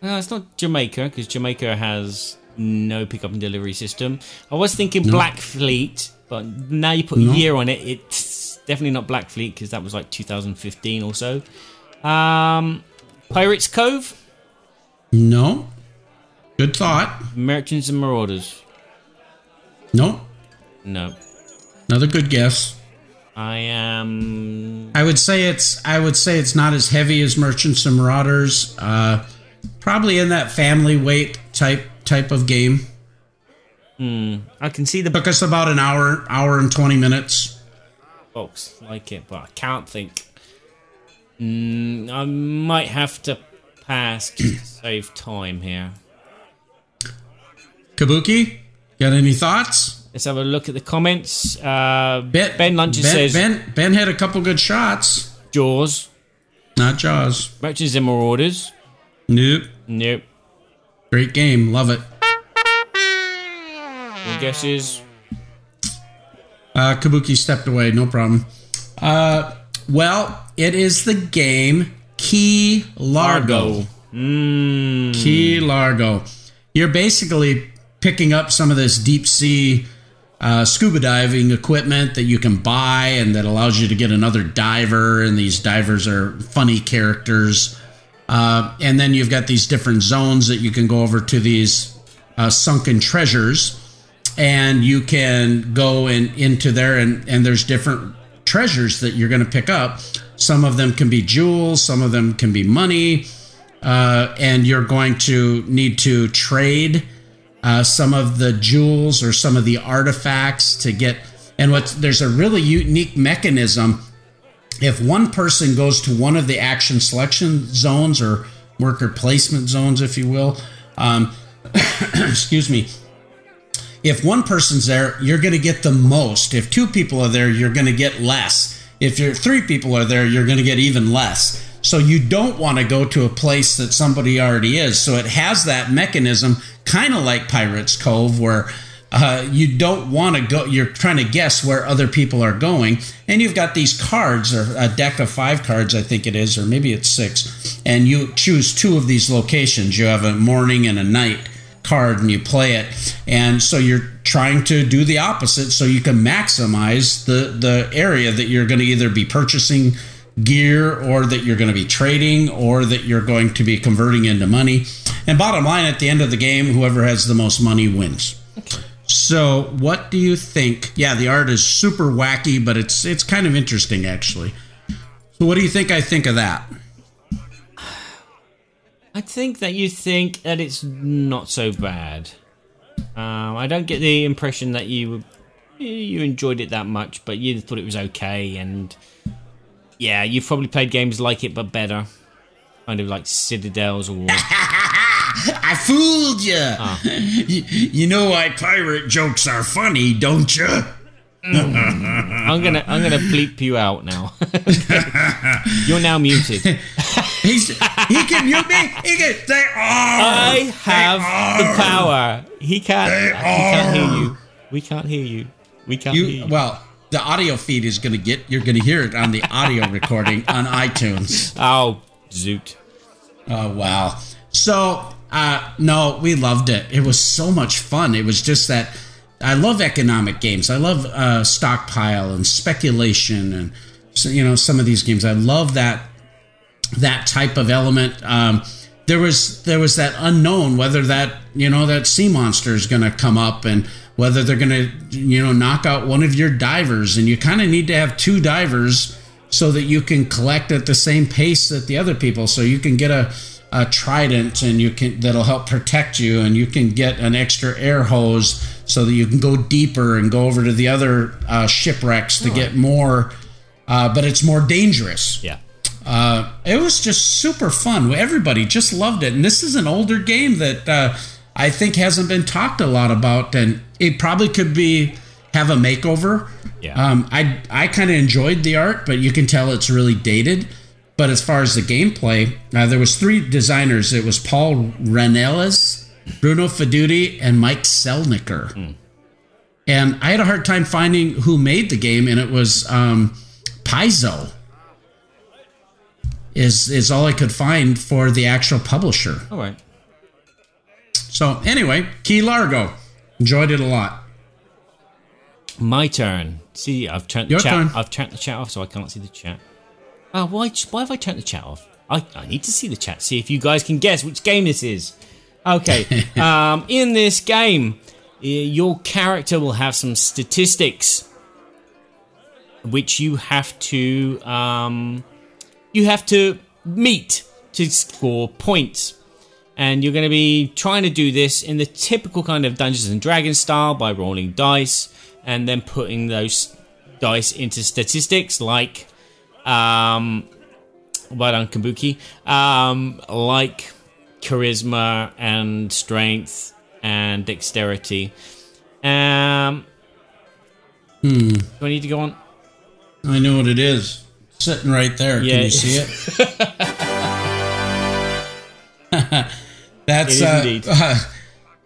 No, it's not Jamaica, because Jamaica has no pickup and delivery system. I was thinking Black Fleet. But now you put a year on it, it's definitely not Black Fleet, because that was like 2015 or so. Pirates Cove? No. Good thought. Merchants and Marauders? No. No. Another good guess. I would say it's not as heavy as Merchants and Marauders. Probably in that family weight type of game. I can see took us about an hour and 20 minutes. Box like it, but I can't think. I might have to pass to save time here. Kabuki, got any thoughts? Let's have a look at the comments. Ben had a couple good shots. Jaws. Not Jaws. Merchants and Marauders. Nope. Nope. Great game, love it. Guesses. Kabuki stepped away, no problem. Well, it is the game Key Largo. Key Largo. You're basically picking up some of this deep sea scuba diving equipment that you can buy and that allows you to get another diver, and these divers are funny characters. And then you've got these different zones that you can go over to these sunken treasures, and you can go into there, and there's different treasures that you're going to pick up. Some of them can be jewels, some of them can be money, and you're going to need to trade some of the jewels or some of the artifacts to get. And there's a really unique mechanism. If one person goes to one of the action selection zones or worker placement zones, if you will, excuse me, if one person's there, you're going to get the most. If two people are there, you're going to get less. If three people are there, you're going to get even less. So you don't want to go to a place that somebody already is. So it has that mechanism, kind of like Pirate's Cove, where you don't want to go. You're trying to guess where other people are going. And you've got these cards, or a deck of 5 cards, I think it is, or maybe it's 6. And you choose 2 of these locations. You have a morning and a night card, and you play it, and so you're trying to do the opposite so you can maximize the area that you're going to either be purchasing gear, or that you're going to be trading, or that you're going to be converting into money. And bottom line, at the end of the game, whoever has the most money wins. Okay. So what do you think? Yeah, the art is super wacky, but it's kind of interesting, actually. So what do you think I think of that? I think that you think that it's not so bad. I don't get the impression that you enjoyed it that much, but you thought it was okay. And yeah, you've probably played games like it but better, kind of like Citadels or. I fooled you. Oh. You know why pirate jokes are funny, don't you? I'm gonna bleep you out now. You're now muted. He can mute me. He can. They are. I have the power. He can't. He can't hear you. We can't hear you. We can't hear you. Well, the audio feed is gonna get. You're gonna hear it on the audio recording on iTunes. Oh zoot! Oh wow. So no, we loved it. It was so much fun. It was just that. I love economic games. I love stockpile and speculation, and some of these games. I love that type of element. There was that unknown, whether that sea monster is going to come up, and whether they're going to knock out one of your divers, and you kind of need to have 2 divers so that you can collect at the same pace that the other people, so you can get a trident, and that'll help protect you, and you can get an extra air hose so that you can go deeper and go over to the other shipwrecks to get more, but it's more dangerous. Yeah. It was just super fun. Everybody just loved it, and this is an older game that I think hasn't been talked a lot about, and it probably could have a makeover. Yeah. I kind of enjoyed the art, but you can tell it's really dated. But as far as the gameplay, there was 3 designers. It was Paul Ranellas, Bruno Fiduti, and Mike Selnicker. Mm. And I had a hard time finding who made the game, and it was Paizo is all I could find for the actual publisher. All right. So anyway, Key Largo. Enjoyed it a lot. My turn. See, I've turned the chat. I've turned the chat off, so I can't see the chat. Why have I turned the chat off? I need to see the chat, see if you guys can guess which game this is. Okay, in this game, your character will have some statistics, which you have to meet to score points. And you're going to be trying to do this in the typical kind of Dungeons and Dragons style by rolling dice and then putting those dice into statistics like... well done, Kabuki. Like charisma and strength and dexterity. Do I need to go on? I know what it is. It's sitting right there. Yeah, can you see it? That's it is indeed.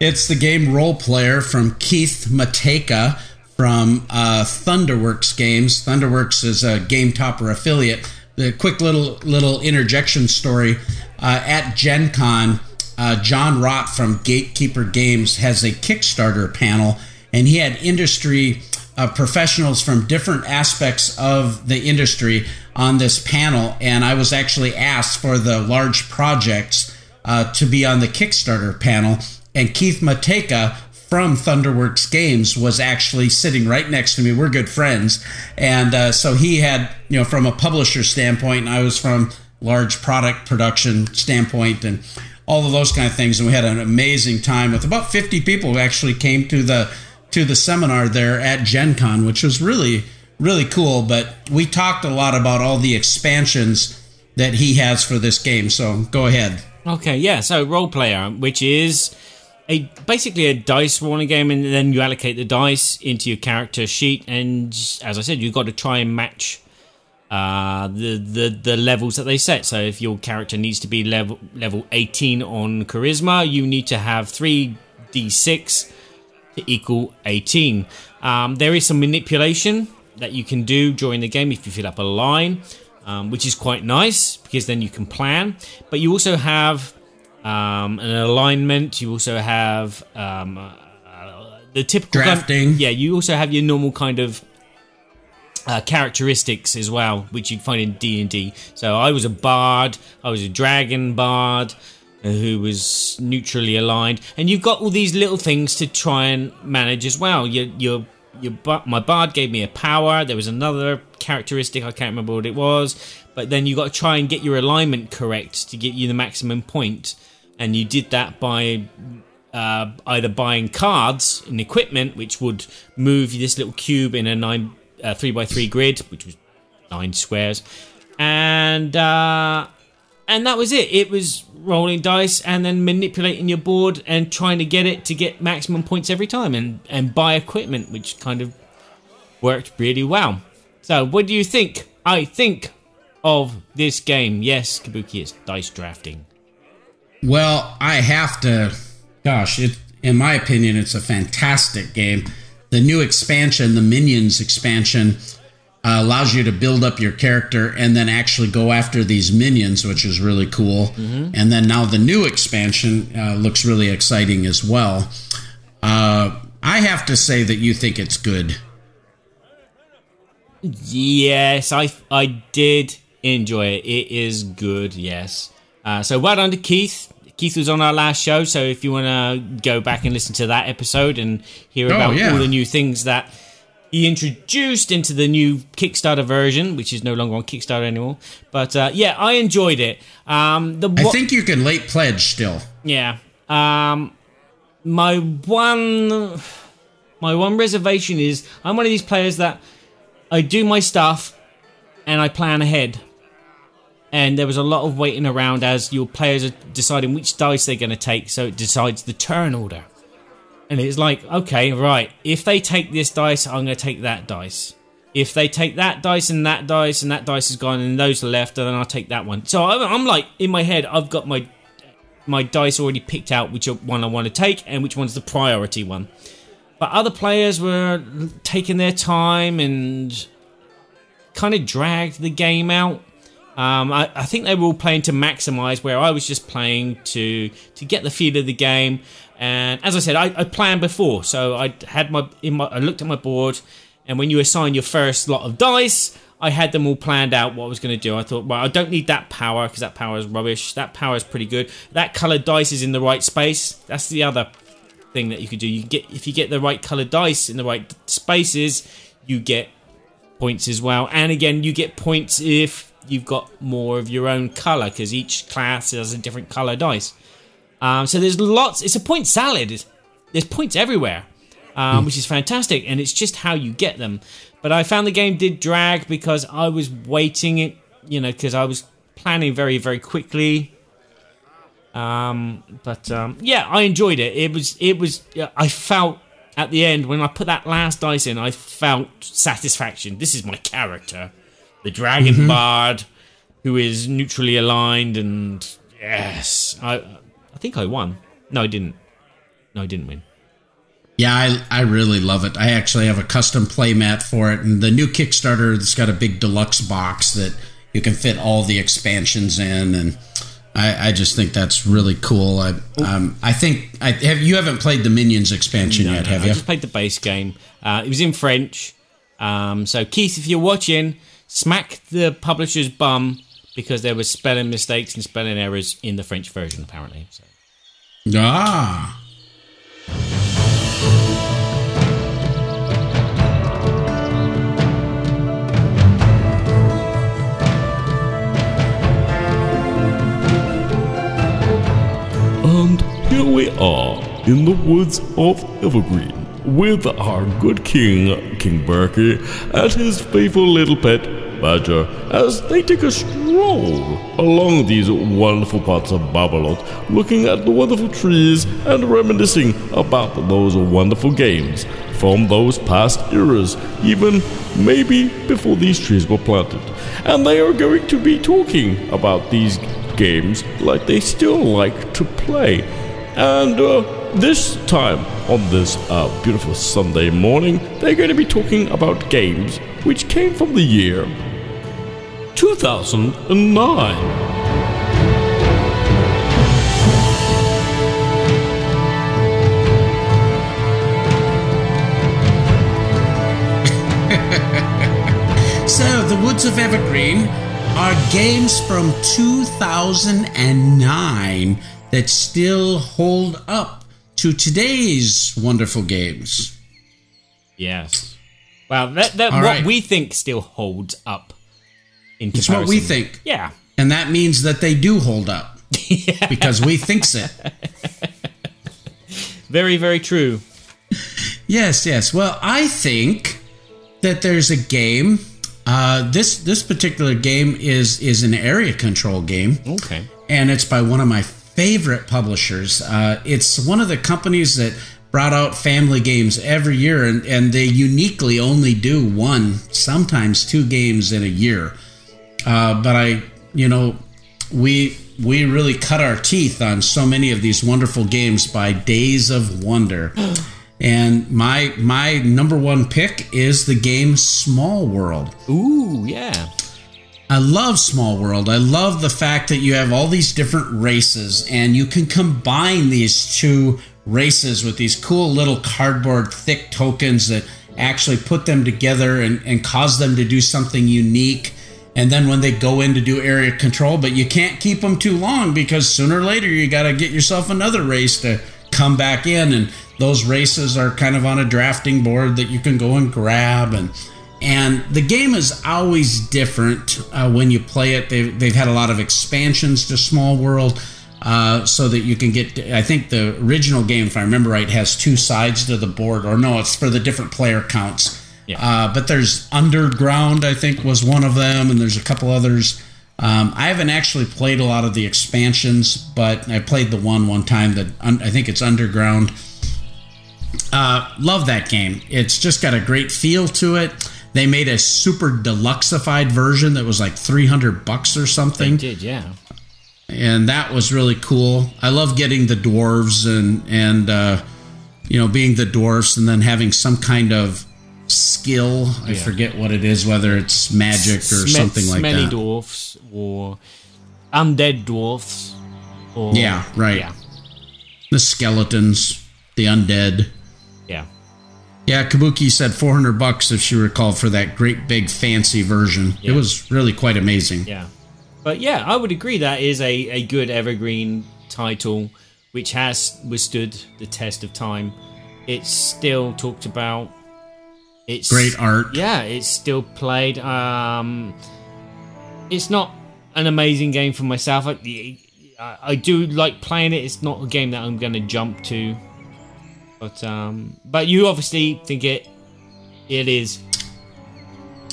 It's the game Role Player from Keith Mateka from ThunderWorks Games. ThunderWorks is a Game Topper affiliate. The quick little interjection story, at Gen Con, John Rott from Gatekeeper Games has a Kickstarter panel, and he had industry professionals from different aspects of the industry on this panel, and I was actually asked for the large projects to be on the Kickstarter panel, and Keith Matejka from ThunderWorks Games was actually sitting right next to me. We're good friends. And so he had, you know, from a publisher standpoint, and I was from large product production standpoint and all of those kind of things. And we had an amazing time with about 50 people who actually came to the seminar there at Gen Con, which was really, really cool. But we talked a lot about all the expansions that he has for this game. So go ahead. Okay, yeah. So Role Player, which is basically a dice rolling game, and then you allocate the dice into your character sheet, and as I said, you've got to try and match the levels that they set. So if your character needs to be level 18 on charisma, you need to have 3d6 to equal 18. There is some manipulation that you can do during the game if you fill up a line, which is quite nice because then you can plan. But you also have an alignment. You also have the typical drafting. Yeah, you also have your normal kind of characteristics as well, which you find in D&D. So I was a bard. I was a dragon bard who was neutrally aligned, and you've got all these little things to try and manage as well. My bard gave me a power. There was another characteristic, I can't remember what it was, but then you got to try and get your alignment correct to get you the maximum point, and you did that by either buying cards and equipment, which would move this little cube in a 3 by 3 grid, which was 9 squares, and that was it. It was rolling dice and then manipulating your board and trying to get it to get maximum points every time, and buy equipment, which kind of worked really well. So what do you think? I think of this game. Yes, Kabuki, it's dice drafting. Well, I have to, gosh, in my opinion, it's a fantastic game. The new expansion, the Minions expansion, allows you to build up your character and then actually go after these minions, which is really cool. Mm-hmm. And then now the new expansion looks really exciting as well. I have to say that you think it's good. Yes, I did enjoy it. It is good, yes. So well done to Keith. Keith was on our last show, so if you want to go back and listen to that episode and hear about all the new things that he introduced into the new Kickstarter version, which is no longer on Kickstarter anymore. But yeah, I enjoyed it. I think you can late pledge still. Yeah. My one reservation is I'm one of these players that I do my stuff and I plan ahead. And there was a lot of waiting around as your players are deciding which dice they're going to take, so it decides the turn order. And it's like, okay, right, if they take this dice, I'm going to take that dice. If they take that dice and that dice and that dice is gone and those are left, then I'll take that one. So I'm like, in my head, I've got my dice already picked out, which one I want to take and which one's the priority one. But other players were taking their time and kind of dragged the game out. I think they were all playing to maximize, where I was just playing to get the feel of the game. And as I said, I planned before, so I had I looked at my board, and when you assign your first lot of dice, I had them all planned out what I was going to do. I thought, well, I don't need that power because that power is rubbish. That power is pretty good. That colored dice is in the right space. That's the other thing that you could do. If you get the right colored dice in the right spaces, you get points as well. And again, you get points if you've got more of your own color, because each class has a different color dice. So there's lots. It's a point salad. There's points everywhere, which is fantastic, and it's just how you get them. But I found the game did drag because I was waiting it, you know, because I was planning very, very quickly. Yeah, I enjoyed it. It was. I felt at the end when I put that last dice in, I felt satisfaction. This is my character. The Dragon Bard, who is neutrally aligned, and yes, I think I won. No, I didn't. No, I didn't win. Yeah, I really love it. I actually have a custom playmat for it, and the new Kickstarter, it's got a big deluxe box that you can fit all the expansions in, and I just think that's really cool. You haven't played the Minions expansion yet, have you? I just played the base game. It was in French. So Keith, if you're watching, smack the publisher's bum because there were spelling mistakes and spelling errors in the French version, apparently. So. Ah. And here we are in the woods of Evergreen with our good king, King Berkey, and his faithful little pet, Badger, as they take a stroll along these wonderful parts of Babalot, looking at the wonderful trees and reminiscing about those wonderful games from those past eras, even maybe before these trees were planted. And they are going to be talking about these games like they still like to play. And this time, on this beautiful Sunday morning, they're going to be talking about games which came from the year 2009. So, the Woods of Evergreen are games from 2009 that still hold up to today's wonderful games. Yes. Wow, that what right. we think still holds up in comparison. It's what we think. Yeah. And that means that they do hold up. Yeah. Because we thinks it. Very, very true. Yes, yes. Well, I think that there's a game. This particular game is an area control game. Okay. And it's by one of my favorite publishers. It's one of the companies that brought out family games every year, and they uniquely only do one, sometimes two games in a year. But we really cut our teeth on so many of these wonderful games by Days of Wonder. And my number one pick is the game Small World. Ooh, yeah. I love Small World. I love the fact that you have all these different races, and you can combine these two races with these cool little cardboard thick tokens that actually put them together and cause them to do something unique. And then when they go in to do area control, but you can't keep them too long because sooner or later you got to get yourself another race to come back in. And those races are kind of on a drafting board that you can go and grab. And the game is always different when you play it. They've had a lot of expansions to Small World so that you can get, I think the original game, if I remember right, has two sides to the board. Or no, it's for the different player counts. Yeah. But there's Underground, I think, was one of them, and there's a couple others. I haven't actually played a lot of the expansions, but I played the one time that I think it's Underground. Love that game. It's just got a great feel to it. They made a super deluxeified version that was like $300 or something. They did, yeah. And that was really cool. I love getting the dwarves and being the dwarves and then having some kind of skill. Yeah. I forget what it is, whether it's magic or something like that. Smelly dwarfs or undead dwarfs. Or, yeah, right. Yeah. The skeletons, the undead. Yeah. Yeah, Kabuki said $400 if she recalled for that great big fancy version. Yeah. It was really quite amazing. Yeah. But yeah, I would agree that is a good evergreen title which has withstood the test of time. It's still talked about. It's great art. Yeah, it's still played. It's not an amazing game for myself. I do like playing it. It's not a game that I'm going to jump to. But you obviously think it is.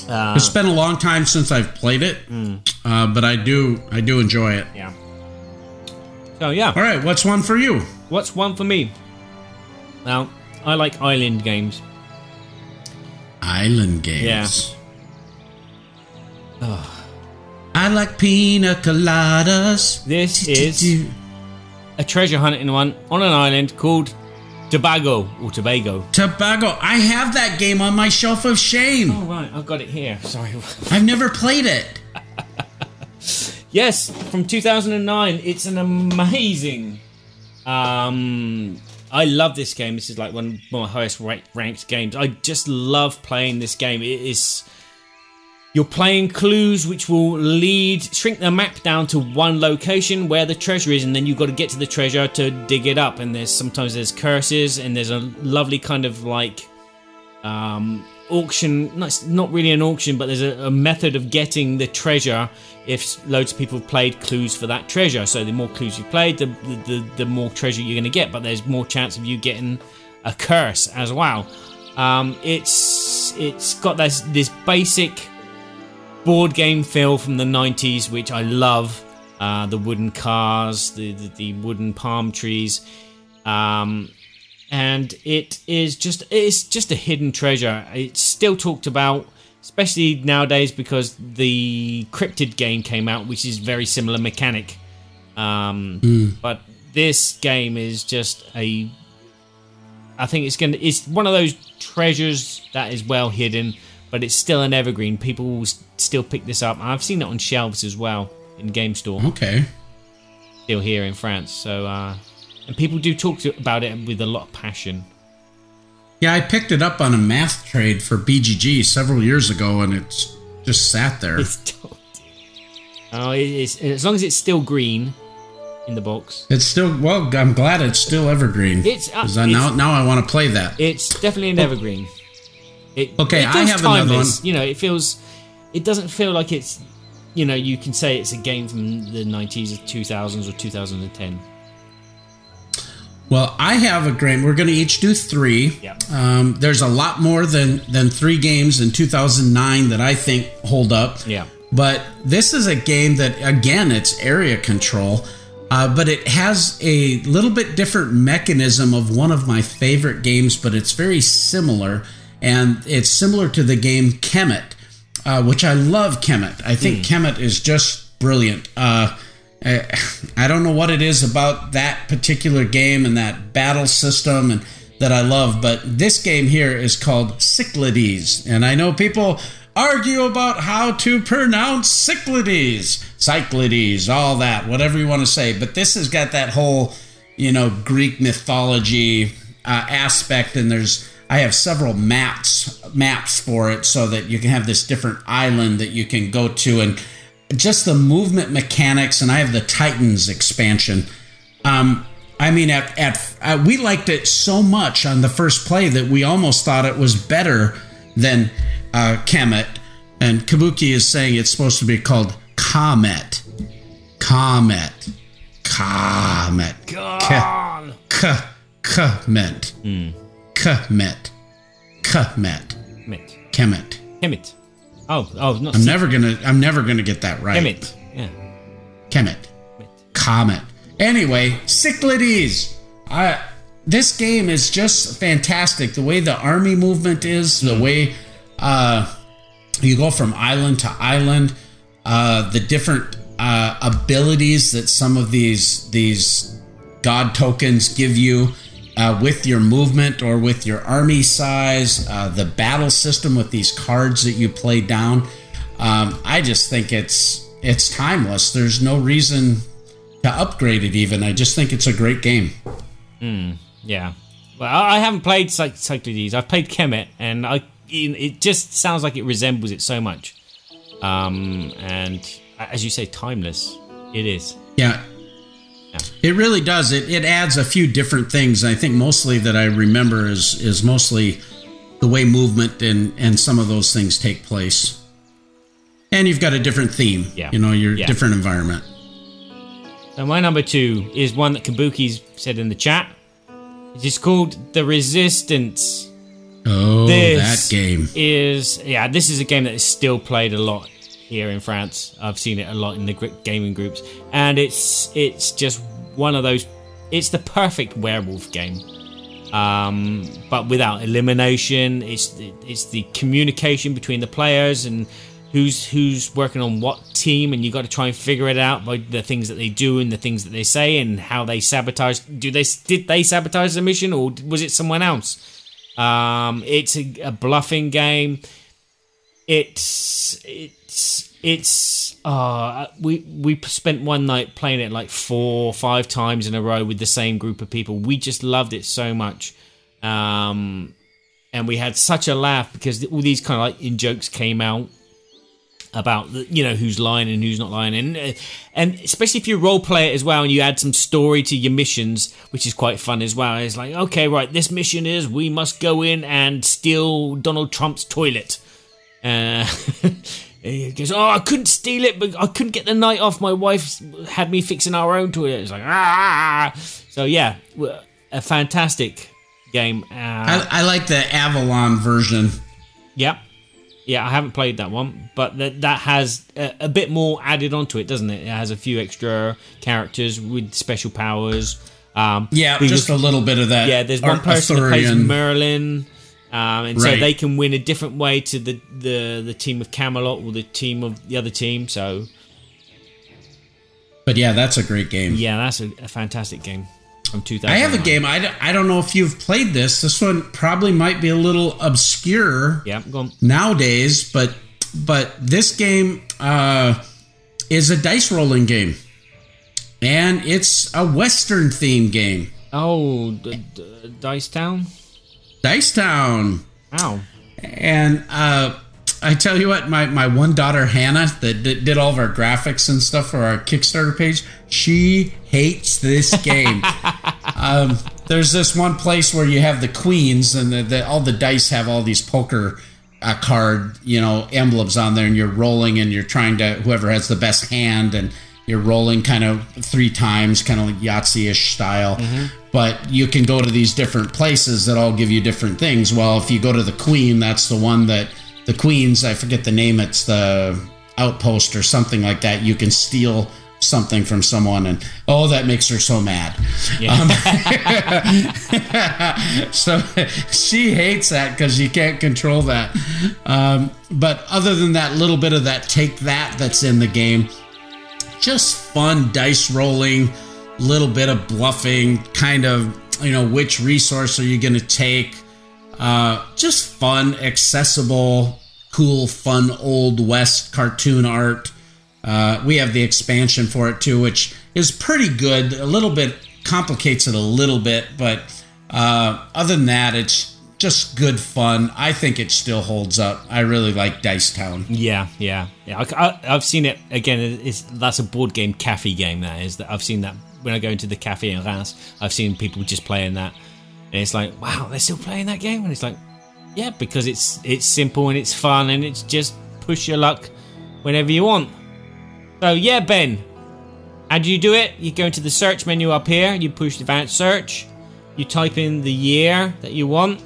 It's been a long time since I've played it, but I do enjoy it. Yeah. So yeah. All right, what's one for you? What's one for me? Well, I like island games. Island games. Yeah. Oh. I like pina coladas. This is a treasure hunting one on an island called Tobago or Tobago. Tobago. I have that game on my shelf of shame. Oh, right. I've got it here. Sorry. I've never played it. Yes, from 2009. It's an amazing... I love this game. This is like one of my highest ranked games. I just love playing this game. It is... You're playing clues which will shrink the map down to one location where the treasure is, and then you've got to get to the treasure to dig it up. And sometimes there's curses, and there's a lovely kind of like auction. No, it's not really an auction, but there's a method of getting the treasure if loads of people played clues for that treasure. So the more clues you played, the more treasure you're going to get. But there's more chance of you getting a curse as well. It's got this basic board game feel from the 90s, which I love. The wooden cars, the wooden palm trees, and it's just a hidden treasure. It's still talked about, especially nowadays, because the Cryptid game came out, which is very similar mechanic. But this game is just a... I think it's one of those treasures that is well hidden, but it's still an evergreen. People will still pick this up. I've seen it on shelves as well in Game Store. Okay. Still here in France. So, and people do talk about it with a lot of passion. Yeah, I picked it up on a math trade for BGG several years ago, and it's just sat there. It's as long as it's still green in the box. It's still... Well, I'm glad it's still evergreen. Now I want to play that. It's definitely an evergreen. It feels I have timeless. Another one. You know, it feels... It doesn't feel like it's... You know, you can say it's a game from the 90s, 2000s, or 2010. Well, I have a game. We're going to each do three. Yep. There's a lot more than three games in 2009 that I think hold up. Yeah. But this is a game that, again, it's area control. But it has a little bit different mechanism of one of my favorite games, but it's very similar... And it's similar to the game Kemet, which I love Kemet. I think Kemet is just brilliant. I don't know what it is about that particular game and that battle system and that I love, but this game here is called Cyclades. And I know people argue about how to pronounce Cyclades, Cyclades, all that, whatever you want to say. But this has got that whole, you know, Greek mythology aspect, and I have several maps for it so that you can have this different island that you can go to, and just the movement mechanics, and I have the Titans expansion. I mean, we liked it so much on the first play that we almost thought it was better than Kemet, and Kabuki is saying it's supposed to be called Comet. Comet. Comet. Comet. Kemet. Kemet. Kemet. Kemet. Oh, not... I'm never gonna get that right. Kemet. Yeah. Kemet. Comet. Anyway, Cyclades. This game is just fantastic. The way the army movement is, the way you go from island to island, the different abilities that some of these god tokens give you. With your movement or with your army size, the battle system with these cards that you play down, I just think it's timeless. There's no reason to upgrade it even. I just think it's a great game. Yeah. Well, I haven't played Cyclades. I've played Kemet, and it just sounds like it resembles it so much. And as you say, timeless. It is. Yeah. It really does. It adds a few different things. I think mostly that I remember is mostly the way movement and some of those things take place. And you've got a different theme. Yeah. You know, different environment. So my number two is one that Kabuki's said in the chat. It is called The Resistance. Oh, that game. This is a game that is still played a lot here in France. I've seen it a lot in the gaming groups, and it's just one of those. It's the perfect werewolf game, but without elimination. It's the communication between the players and who's working on what team, and you got to try and figure it out by the things that they do and the things that they say and how they sabotage. Did they sabotage the mission, or was it someone else? It's a bluffing game. We spent one night playing it like 4 or 5 times in a row with the same group of people. We just loved it so much. And we had such a laugh because all these kind of like in-jokes came out about, you know, who's lying and who's not lying. And especially if you role-play it as well and you add some story to your missions, which is quite fun as well. It's like, okay, right, this mission is we must go in and steal Donald Trump's toilet. He goes, oh, I couldn't steal it, but I couldn't get the night off. My wife had me fixing our own toilet. It's like, ah! So, yeah, a fantastic game. I like the Avalon version. Yep. Yeah, I haven't played that one, but that has a bit more added onto it, doesn't it? It has a few extra characters with special powers. Yeah, just a little bit of that. Yeah, there's one person that plays Merlin, and right. So they can win a different way to the team of Camelot or the team of the other team. So, but yeah, that's a great game. Yeah, that's a fantastic game. From 2009. I have a game. I don't know if you've played this. This one probably might be a little obscure. Yeah, go on. Nowadays, but this game is a dice rolling game, and it's a Western themed game. Oh, Dice Town. Dice Town. Wow. And I tell you what, my one daughter Hannah that did all of our graphics and stuff for our Kickstarter page, she hates this game. There's this one place where you have the queens, and all the dice have all these poker card, you know, emblems on there, and you're rolling, and you're trying to whoever has the best hand, and you're rolling kind of 3 times, kind of like Yahtzee-ish style. Mm-hmm. But you can go to these different places that all give you different things. Well, if you go to the queen, that's the one that the queens, I forget the name, it's the outpost or something like that. You can steal something from someone, and oh, that makes her so mad. Yeah. So she hates that because you can't control that. But other than that little bit of that take that that's in the game, just fun dice rolling, little bit of bluffing, kind of, you know, which resource are you going to take? Just fun, accessible, cool, fun old West cartoon art. We have the expansion for it too, which is pretty good. A little bit complicates it a little bit, but other than that, it's just good fun. I think it still holds up. I really like Dice Town. Yeah. I've seen it again. That's a board game cafe game. That is that I've seen that when I go into the cafe in Reims. I've seen people just playing that. And it's like, wow, they're still playing that game? And it's like, yeah, because it's simple and it's fun and it's just push your luck whenever you want. So, yeah, Ben, how do you do it? You go into the search menu up here. You push advanced search. You type in the year that you want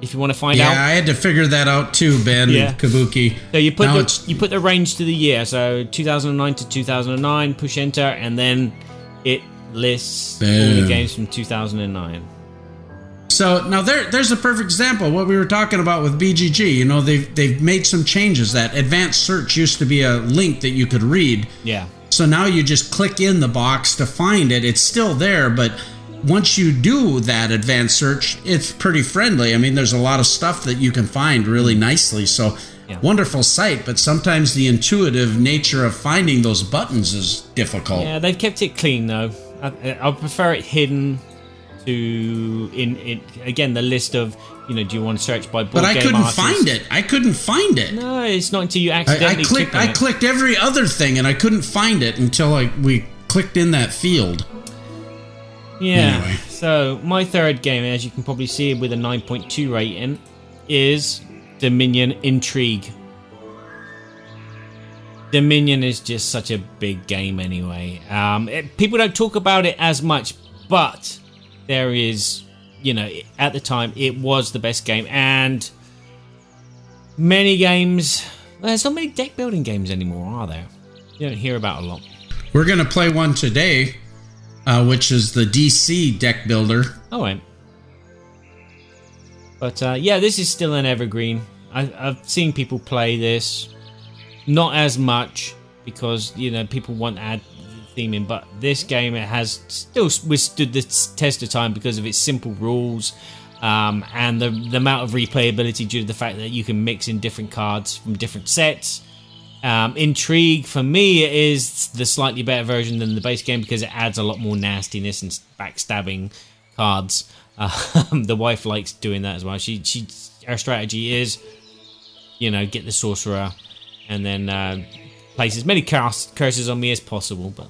if you want to find out. Yeah, I had to figure that out too, Ben, yeah. Kabuki. So you put the range to the year. So 2009 to 2009, push enter, and then it lists all the games from 2009. So now there's a perfect example of what we were talking about with BGG. You know, they've made some changes. That advanced search used to be a link that you could read. Yeah. So now you just click in the box to find it. It's still there, but once you do that advanced search, it's pretty friendly. I mean, there's a lot of stuff that you can find really nicely. So yeah. Wonderful site, but sometimes the intuitive nature of finding those buttons is difficult. Yeah, they've kept it clean though. I prefer it hidden. In again the list of, you know, do you want to search by board game artists? But I couldn't find it. No, it's not until you accidentally click on it. I clicked every other thing and I couldn't find it until we clicked in that field. Yeah. Anyway. So my third game, as you can probably see with a 9.2 rating, is Dominion Intrigue. Dominion is just such a big game anyway. People don't talk about it as much, but there is, you know, at the time, it was the best game. And many games... Well, there's not many deck-building games anymore, are there? You don't hear about a lot. We're going to play one today, which is the DC Deck Builder. All right. But, yeah, this is still an evergreen. I've seen people play this. Not as much, because, you know, people want ad theming, but this game, it has still withstood the test of time because of its simple rules, and the amount of replayability due to the fact that you can mix in different cards from different sets. Intrigue, for me, it is the slightly better version than the base game because it adds a lot more nastiness and backstabbing cards. The wife likes doing that as well. Her strategy is, you know, get the sorcerer and then place as many curses on me as possible, but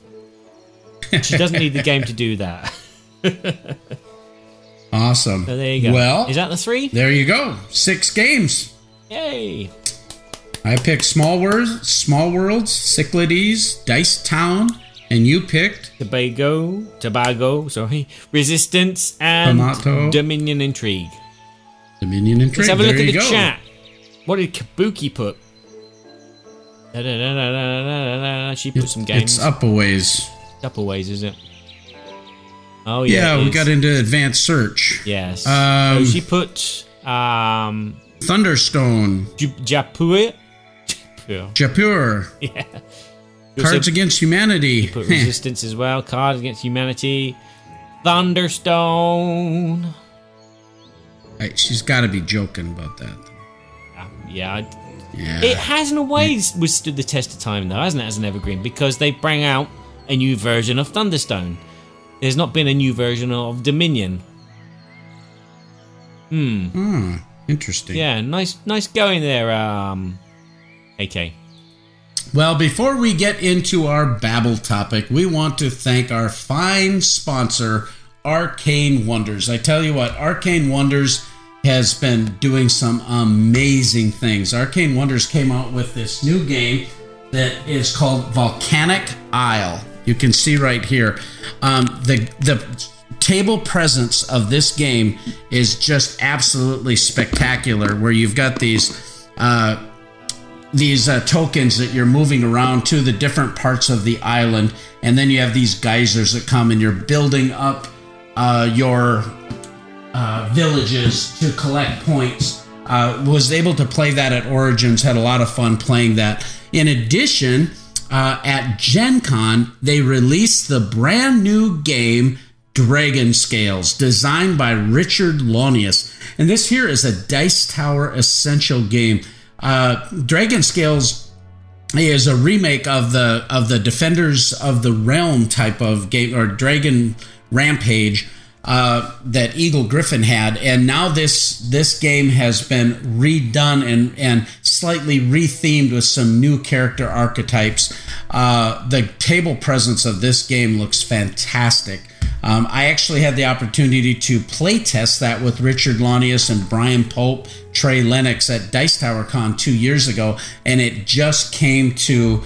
she doesn't need the game to do that. Awesome. So there you go. Well, is that the 3? There you go. 6 games. Yay. I picked Small Worlds, Cyclades, Dice Town, and you picked Tobago, Resistance, and Tomato. Dominion Intrigue. Let's have a look at the chat. What did Kabuki put? She put some games. It's up a ways. Is it? Oh, yeah. Yeah, we got into advanced search. Yes. So she put Thunderstone. Japur. Yeah. Cards Against Humanity. She put Resistance as well. Cards Against Humanity. Thunderstone. Right, she's got to be joking about that. Yeah. It has, in a way, withstood the test of time, though, hasn't it, as an evergreen? Because they bring out a new version of Thunderstone. There's not been a new version of Dominion. Interesting. Yeah, nice going there, AK. Well, before we get into our Babbel topic, we want to thank our fine sponsor, Arcane Wonders. I tell you what, Arcane Wonders has been doing some amazing things. Arcane Wonders came out with this new game that is called Volcanic Isle. You can see right here. The table presence of this game is just absolutely spectacular, where you've got these tokens that you're moving around to the different parts of the island, and then you have these geysers that come, and you're building up your villages to collect points. Was able to play that at Origins, had a lot of fun playing that. In addition, at Gen Con, they released the brand new game Dragon Scales, designed by Richard Lonius. And this here is a Dice Tower essential game. Dragon Scales is a remake of the Defenders of the Realm type of game, or Dragon Rampage, that Eagle Griffin had, and now this game has been redone and slightly rethemed with some new character archetypes. The table presence of this game looks fantastic. I actually had the opportunity to play test that with Richard Lonius and Brian Pope, Trey Lennox at Dice Tower Con 2 years ago, and it just came to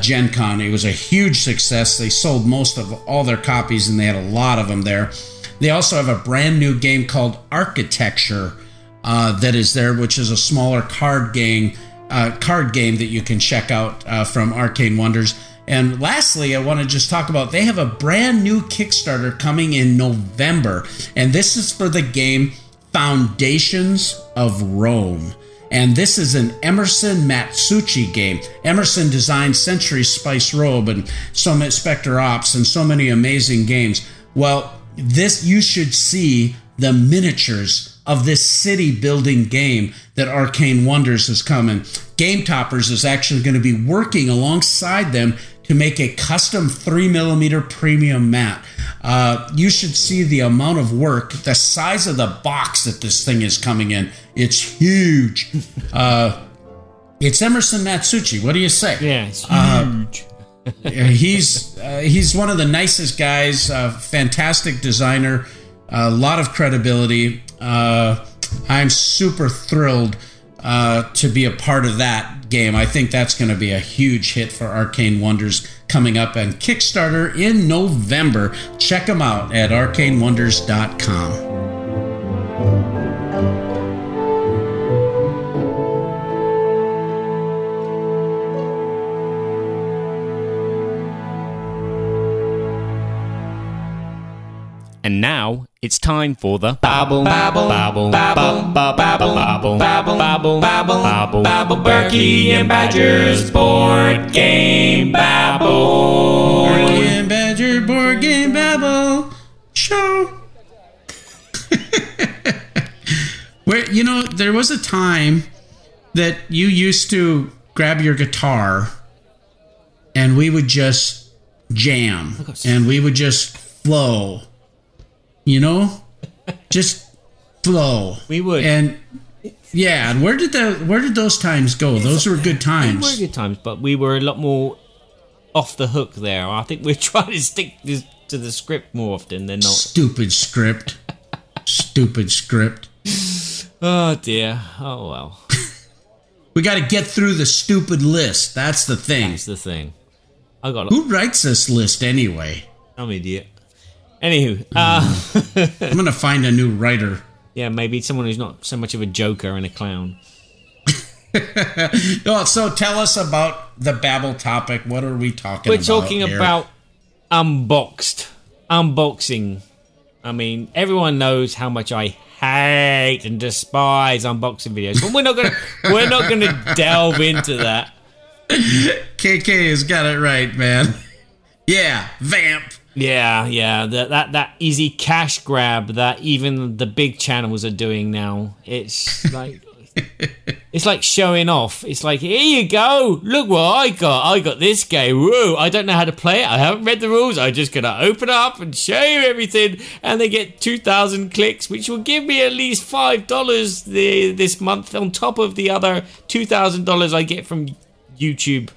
Gen Con. It was a huge success. They sold most of all their copies, and they had a lot of them there. They also have a brand new game called Architecture that is there, which is a smaller card game that you can check out from Arcane Wonders. And lastly, I want to just talk about, they have a brand new Kickstarter coming in November, and this is for the game Foundations of Rome. And this is an Emerson Matsuchi game. Emerson designed Century Spice Robe and so many Spectre Ops and so many amazing games. Well, this, you should see the miniatures of this city building game that Arcane Wonders is coming. Game Toppers is actually going to be working alongside them to make a custom 3mm premium mat. You should see the amount of work, the size of the box that this thing is coming in. It's huge. It's Emerson Matsuchi. What do you say? Yeah, it's huge. He's one of the nicest guys, fantastic designer, a lot of credibility. I'm super thrilled to be a part of that game. I think that's going to be a huge hit for Arcane Wonders, coming up on Kickstarter in November. Check them out at arcanewonders.com. And now it's time for the Babble Babble Babble Babble Babble Babble Babble Babble Babble Berkey and Badger's Board Game Babble. Berkey and Badger Board Game Babble Show. Where, you know, there was a time that you used to grab your guitar and we would just jam and we would just flow. You know, just flow. We would, and yeah. And where did those times go? Those were good times. They were good times, but we were a lot more off the hook there. I think we're trying to stick this, to the script more often than not. Stupid script. Stupid script. Oh dear. Oh well. We got to get through the stupid list. That's the thing. That's the thing. I got. Who writes this list anyway? I'm an idiot. Anywho, I'm gonna find a new writer. Yeah, maybe someone who's not so much of a joker and a clown. No, so tell us about the Babble topic. What are we talking about? We're talking about unboxing. I mean, everyone knows how much I hate and despise unboxing videos, but we're not gonna delve into that. KK has got it right, man. Yeah, vamp. Yeah, that easy cash grab that even the big channels are doing now. It's like it's like showing off. It's like, here you go, look what I got. I got this game. Woo! I don't know how to play it. I haven't read the rules. I'm just gonna open up and show you everything. And they get 2,000 clicks, which will give me at least $5 this month on top of the other $2,000 I get from YouTube.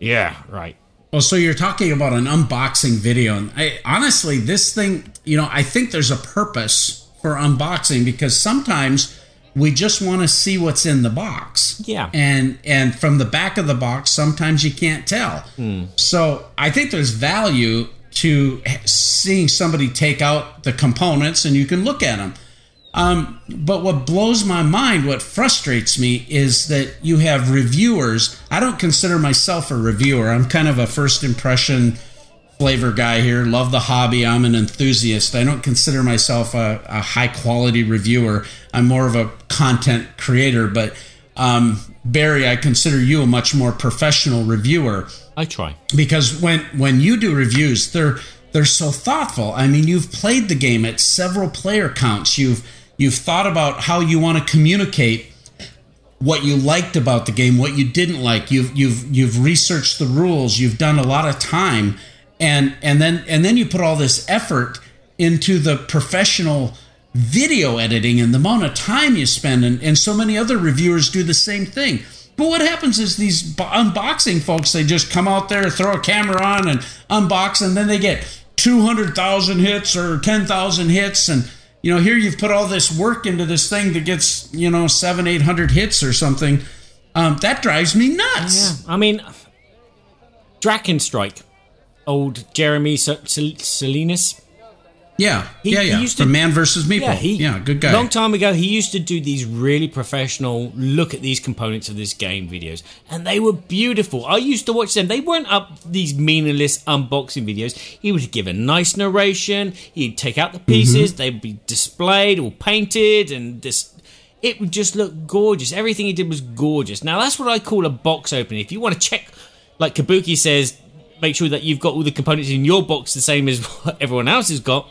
Yeah, right. Well, so you're talking about an unboxing video, and honestly, this thing, you know, I think there's a purpose for unboxing because sometimes we just want to see what's in the box. Yeah. And from the back of the box, sometimes you can't tell. Mm. So I think there's value to seeing somebody take out the components and you can look at them. But what blows my mind, what frustrates me, is that you have reviewers. I don't consider myself a reviewer. I'm kind of a first impression flavor guy here. Love the hobby. I'm an enthusiast. I don't consider myself a high quality reviewer. I'm more of a content creator. But Barry, I consider you a much more professional reviewer. I try. Because when you do reviews, they're so thoughtful. I mean, you've played the game at several player counts. You've thought about how you want to communicate what you liked about the game, what you didn't like. You've researched the rules. You've done a lot of time, and then you put all this effort into the professional video editing and the amount of time you spend. And so many other reviewers do the same thing. But what happens is these unboxing folks, they just come out there, throw a camera on and unbox, and then they get 200,000 hits or 10,000 hits. And, you know, here you've put all this work into this thing that gets, you know, 700-800 hits or something. That drives me nuts. Yeah. I mean, Drakenstrike, old Jeremy Salinas. Yeah, he used to, from Man vs. Meeple. Yeah, good guy. Long time ago, he used to do these really professional look at these components of this game videos, and they were beautiful. I used to watch them. They weren't up these meaningless unboxing videos. He would give a nice narration. He'd take out the pieces. Mm-hmm. They'd be displayed or painted, and this, it would just look gorgeous. Everything he did was gorgeous. Now, that's what I call a box opening. If you want to check, like Kabuki says, make sure that you've got all the components in your box the same as what everyone else has got,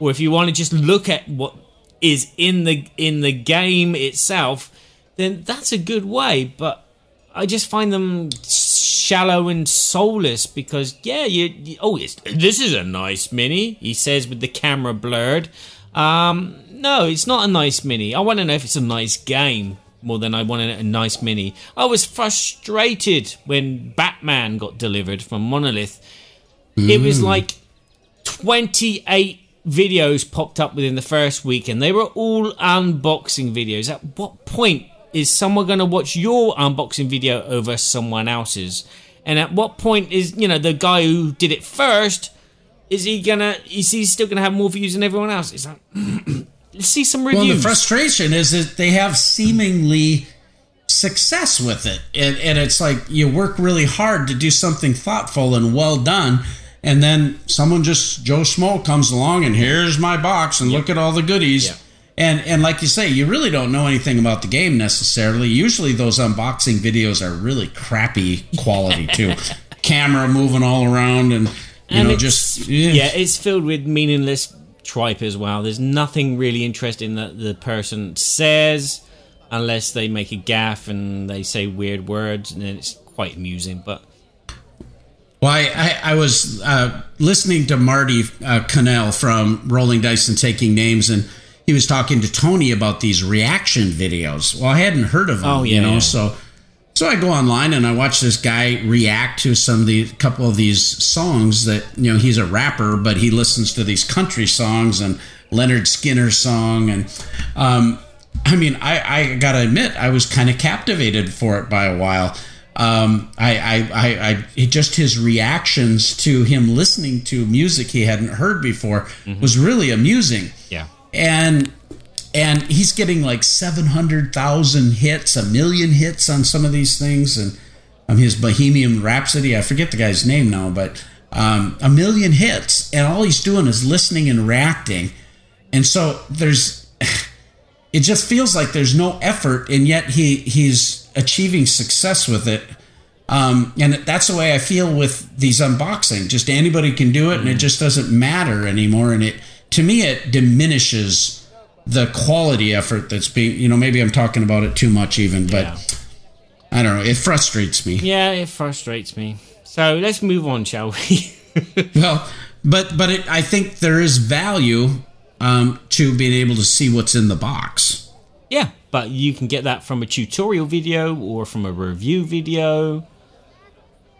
or if you want to just look at what is in the game itself, then that's a good way. But I just find them shallow and soulless because, yeah, this is a nice mini, he says with the camera blurred. No, it's not a nice mini. I want to know if it's a nice game more than I wanted a nice mini. I was frustrated when Batman got delivered from Monolith. Mm. It was like 28 videos popped up within the first week, and they were all unboxing videos. At what point is someone going to watch your unboxing video over someone else's? And at what point is, you know, the guy who did it first, is he still going to have more views than everyone else? It's like... see some reviews. Well, the frustration is that they have seemingly success with it, and it's like you work really hard to do something thoughtful and well done, And then someone just, Joe Schmo comes along and here's my box and look at all the goodies. Yeah. And like you say, you really don't know anything about the game necessarily. Usually those unboxing videos are really crappy quality too. Camera moving all around and, you know, it's filled with meaningless tripe as well. There's nothing really interesting that the person says unless they make a gaffe and they say weird words, and then it's quite amusing, but... Well, I was listening to Marty Connell from Rolling Dice and Taking Names, and he was talking to Tony about these reaction videos. Well, I hadn't heard of them, so I go online and I watch this guy react to a couple of these songs that, you know, he's a rapper, but he listens to these country songs and Leonard Skinner song, and I mean, I gotta admit, I was kind of captivated for it by a while. Just his reactions to him listening to music he hadn't heard before was really amusing. Yeah. And he's getting like 700,000 hits, 1 million hits on some of these things. And his Bohemian Rhapsody, I forget the guy's name now, but 1 million hits. And all he's doing is listening and reacting. And so there's, it just feels like there's no effort, and yet he's achieving success with it, and that's the way I feel with these unboxing. Just anybody can do it, and it just doesn't matter anymore. And it, to me, it diminishes the quality effort that's being. You know, maybe I'm talking about it too much, even, but I don't know. It frustrates me. Yeah, it frustrates me. So let's move on, shall we? Well, but it, I think there is value to being able to see what's in the box. Yeah. But you can get that from a tutorial video or from a review video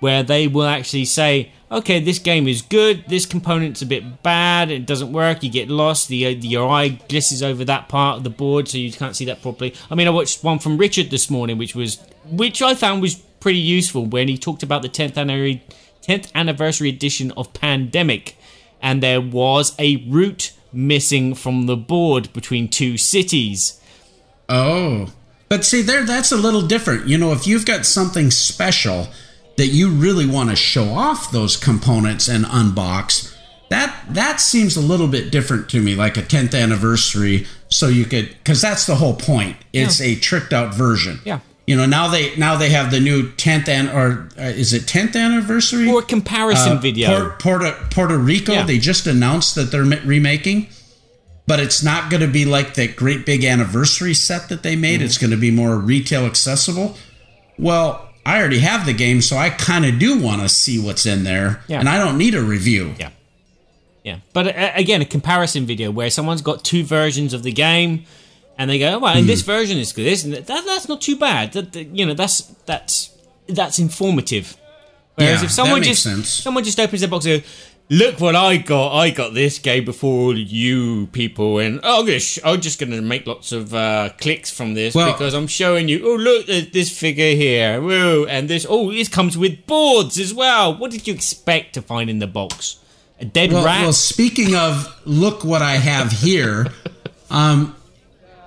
where they will actually say, okay, this game is good, this component's a bit bad, it doesn't work, you get lost, your eye glisses over that part of the board so you can't see that properly. I mean, I watched one from Richard this morning, which I found was pretty useful when he talked about the 10th anniversary edition of Pandemic, and there was a route missing from the board between two cities. Oh, but see, that's a little different. You know, if you've got something special that you really want to show off those components and unbox, that seems a little bit different to me, like a 10th anniversary. So you could, because that's the whole point. It's a tricked out version. Yeah. You know, now they have the new 10th is it 10th anniversary? Or comparison video. Puerto Rico, they just announced that they're remaking. But it's not going to be like that great big anniversary set that they made. It's going to be more retail accessible. Well, I already have the game, so I kind of do want to see what's in there, and I don't need a review. Yeah, yeah. But again, a comparison video where someone's got two versions of the game, and they go, oh, "Well, this version is good, isn't it? That's not too bad. That's informative." Whereas if someone just opens their box and goes, look what I got. I got this game before all you people, and I'm just going to make lots of clicks from this because I'm showing you, oh, look at this figure here. Whoa, and this, oh, this comes with boards as well. What did you expect to find in the box? A dead rat? Well, speaking of look what I have here,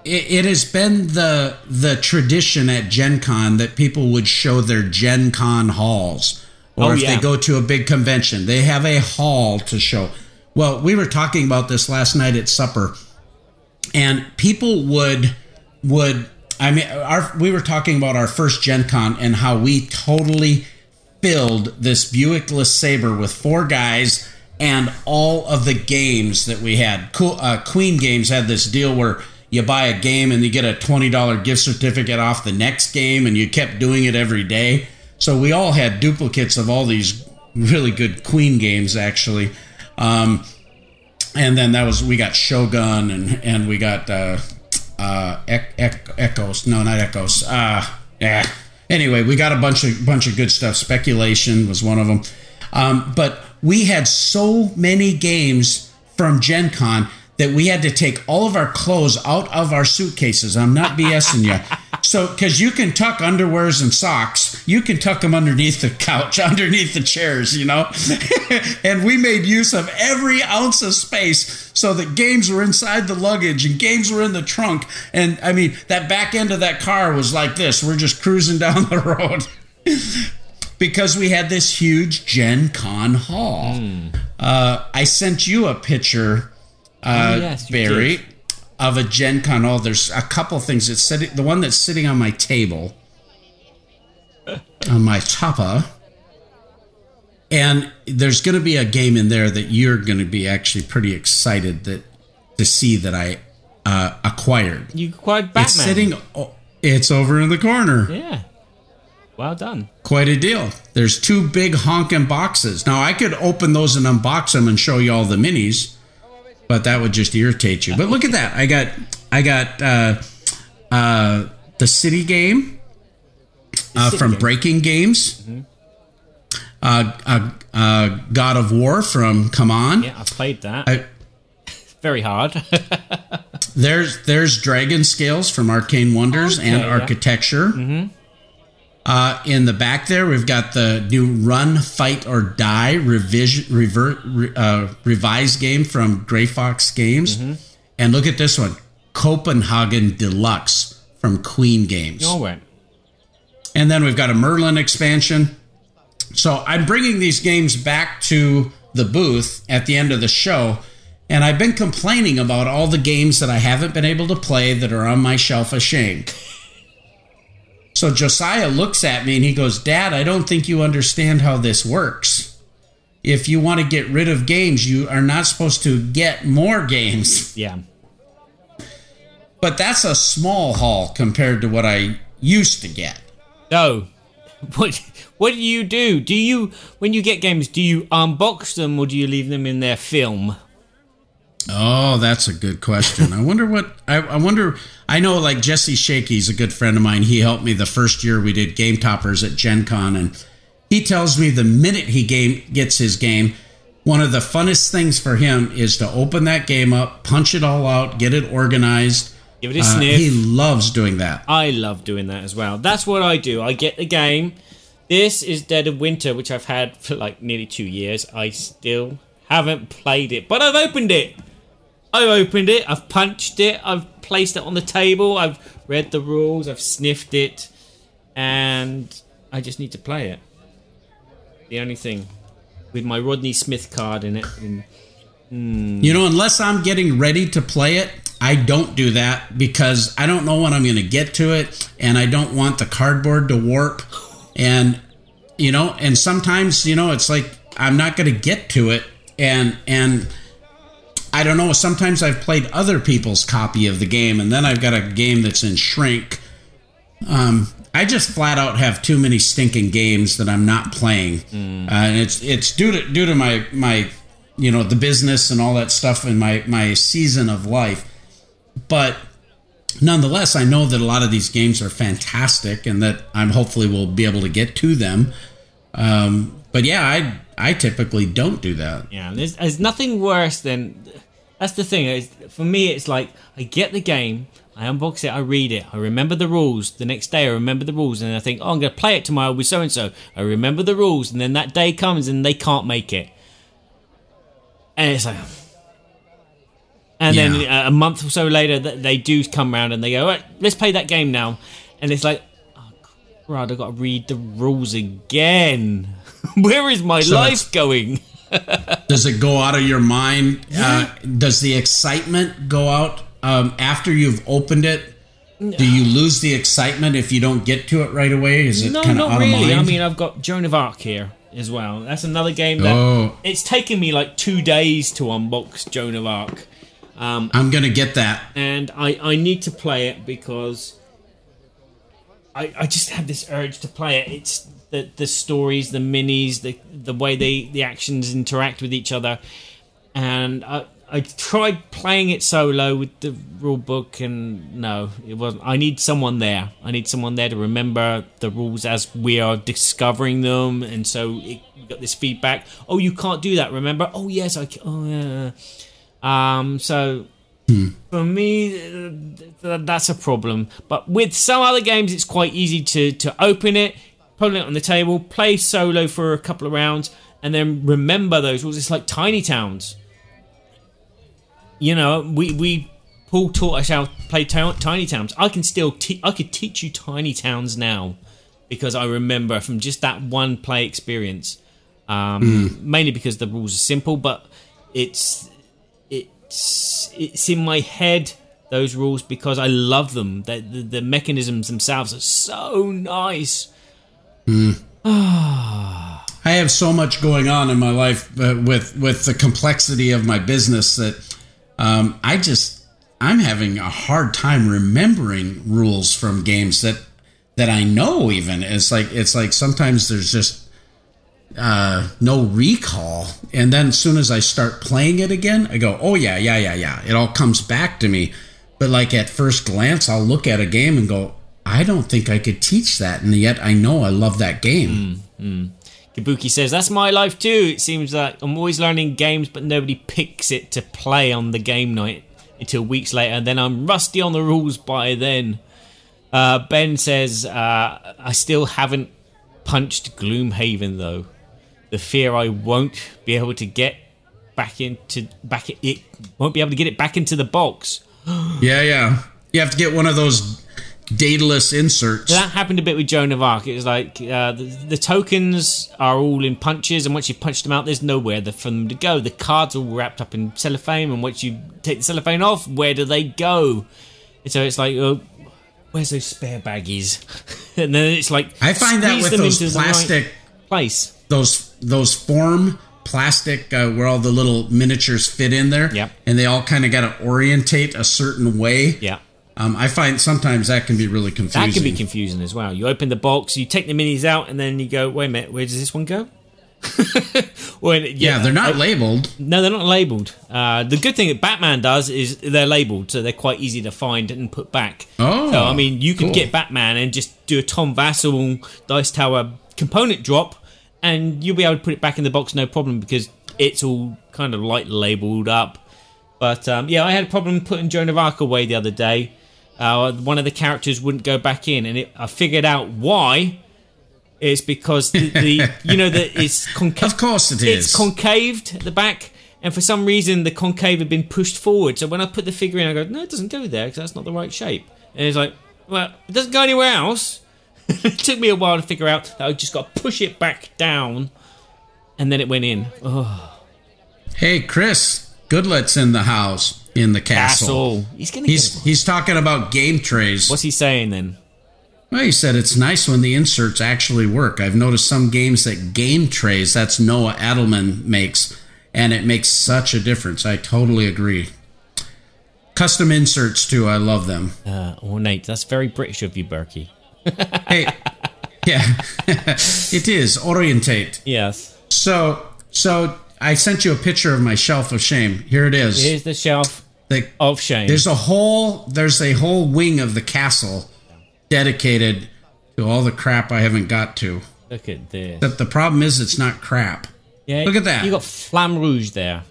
it has been the tradition at Gen Con that people would show their Gen Con hauls. Or if they go to a big convention, they have a hall to show. Well, we were talking about this last night at supper, and people would I mean, we were talking about our first Gen Con and how we totally filled this Buick LeSabre with four guys and all of the games that we had. Queen Games had this deal where you buy a game and you get a $20 gift certificate off the next game, and you kept doing it every day. So we all had duplicates of all these really good Queen games, actually. And then we got Shogun, and we got Echoes. No, not Echoes. Anyway, we got a bunch of good stuff. Speculation was one of them. But we had so many games from Gen Con that we had to take all of our clothes out of our suitcases. I'm not BSing you. So, because you can tuck underwears and socks, you can tuck them underneath the couch, underneath the chairs, you know. And we made use of every ounce of space so that games were inside the luggage and games were in the trunk. And, I mean, that back end of that car was like this. We're just cruising down the road. because we had this huge Gen Con haul. I sent you a picture, Barry, of a Gen Con haul. There's a couple things. It's the one that's sitting on my table, on my tapa. And there's going to be a game in there that you're going to be actually pretty excited to see that I acquired. You acquired Batman. It's sitting. Oh, it's over in the corner. Yeah. Well done. Quite a deal. There's two big honking boxes. Now, I could open those and unbox them and show you all the minis, but that would just irritate you. But look at that. I got the City game from Breaking Games. Mm-hmm. God of War from Come On. Yeah, I've played that. It's very hard. there's Dragon Scales from Arcane Wonders and Architecture. Mm-hmm. In the back there, we've got the new Run, Fight, or Die revised game from Grey Fox Games. Mm-hmm. And look at this one, Copenhagen Deluxe from Queen Games. And then we've got a Merlin expansion. So I'm bringing these games back to the booth at the end of the show. And I've been complaining about all the games that I haven't been able to play that are on my shelf of shame. So Josiah looks at me and he goes, "Dad, I don't think you understand how this works. If you want to get rid of games, you are not supposed to get more games." Yeah. But that's a small haul compared to what I used to get. No. What do you do? Do you, when you get games, do you unbox them or do you leave them in their film? Oh, that's a good question. I wonder what, I wonder, I know like Jesse Shakey's a good friend of mine. He helped me the first year we did Game Toppers at Gen Con, and he tells me the minute he gets his game, one of the funnest things for him is to open that game up, punch it all out, get it organized. Give it a sniff. He loves doing that. I love doing that as well. That's what I do. I get the game. This is Dead of Winter, which I've had for like nearly 2 years. I still haven't played it, but I've opened it. I've opened it, I've punched it, I've placed it on the table, I've read the rules, I've sniffed it, and I just need to play it. The only thing, with my Rodney Smith card in it. You know, unless I'm getting ready to play it, I don't do that because I don't know when I'm going to get to it, and I don't want the cardboard to warp. And, you know, and sometimes, you know, it's like I'm not going to get to it, and I don't know, sometimes I've played other people's copy of the game, and then I've got a game that's in shrink. I just flat out have too many stinking games that I'm not playing. And it's due to my you know, the business and all that stuff in my season of life. But nonetheless, I know that a lot of these games are fantastic and that I'm hopefully will be able to get to them. But yeah, I typically don't do that. Yeah, there's nothing worse than... That's the thing. For me, it's like, I get the game, I unbox it, I read it, I remember the rules. The next day, I remember the rules, and I think, oh, I'm going to play it tomorrow with so-and-so. I remember the rules, and then that day comes, and they can't make it. And it's like... And then a month or so later, they do come round, and they go, all right, let's play that game now. And it's like, oh, crud, I've got to read the rules again. Where is my life going? Does it go out of your mind? Does the excitement go out after you've opened it? Do you lose the excitement if you don't get to it right away? Is it kind of out of mind? I mean, I've got Joan of Arc here as well. That's another game that it's taken me like 2 days to unbox Joan of Arc. I'm going to get that. And I need to play it because I just have this urge to play it. It's... The stories, the minis, the way the actions interact with each other, and I tried playing it solo with the rule book, and no, it wasn't. I need someone there. I need someone there to remember the rules as we are discovering them, and so you got this feedback. Oh, you can't do that. Remember? Oh yes, I can. Oh yeah. So. For me, that's a problem. But with some other games, it's quite easy to open it. Put it on the table, play solo for a couple of rounds, and then remember those rules. It's like Tiny Towns. You know, Paul taught us how to play Tiny Towns. I could teach you Tiny Towns now. because I remember from just that one play experience, mainly because the rules are simple, but it's in my head, those rules, because I love them. The mechanisms themselves are so nice. I have so much going on in my life with the complexity of my business that I'm having a hard time remembering rules from games that I know. Even it's like sometimes there's just no recall, and then as soon as I start playing it again, I go, oh yeah, it all comes back to me. But like at first glance, I'll look at a game and go, I don't think I could teach that, and yet I know I love that game. Kabuki says, that's my life too. It seems like I'm always learning games, but nobody picks it to play on the game night until weeks later, and then I'm rusty on the rules by then. Ben says, I still haven't punched Gloomhaven though. The fear I won't be able to get it back into the box. Yeah. You have to get one of those Daedalus inserts. That happened a bit with Joan of Arc. It was like the tokens are all in punches, and once you punch them out, there's nowhere for them to go. The cards are all wrapped up in cellophane, and once you take the cellophane off, where do they go? And so it's like, oh, where's those spare baggies? And then it's like, I find that with those plastic right place, those form plastic where all the little miniatures fit in there, and they all kind of got to orientate a certain way. I find sometimes that can be really confusing. That can be confusing as well. You open the box, you take the minis out, and then you go, wait a minute, where does this one go? Well, yeah, they're not labeled. No, they're not labeled. The good thing that Batman does is they're labeled, so they're quite easy to find and put back. Oh, so, I mean, you could get Batman and just do a Tom Vassell Dice Tower component drop, and you'll be able to put it back in the box no problem, because it's all kind of like labeled up. But, yeah, I had a problem putting Joan of Arc away the other day. One of the characters wouldn't go back in, and I figured out why. It's because it's concave. Of course it is. It's concaved at the back, and for some reason the concave had been pushed forward. So when I put the figure in, I go, no, it doesn't go there because that's not the right shape. And it's like, well, it doesn't go anywhere else. It took me a while to figure out that I just got to push it back down, and then it went in. Oh. Hey, Chris Goodlet's in the house, in the castle. He's talking about game trays. What's he saying then? Well, he said it's nice when the inserts actually work. I've noticed some games that game trays, that's Noah Adelman makes, and it makes such a difference. I totally agree. Custom inserts, too. I love them. Ornate. That's very British of you, Berkey. Hey, yeah, it is. Orientate. Yes. So I sent you a picture of my shelf of shame. Here it is. Here's the shelf of shame. There's a whole wing of the castle dedicated to all the crap I haven't got to. Look at this. But the problem is it's not crap. Yeah, look at that. You got Flamme Rouge there.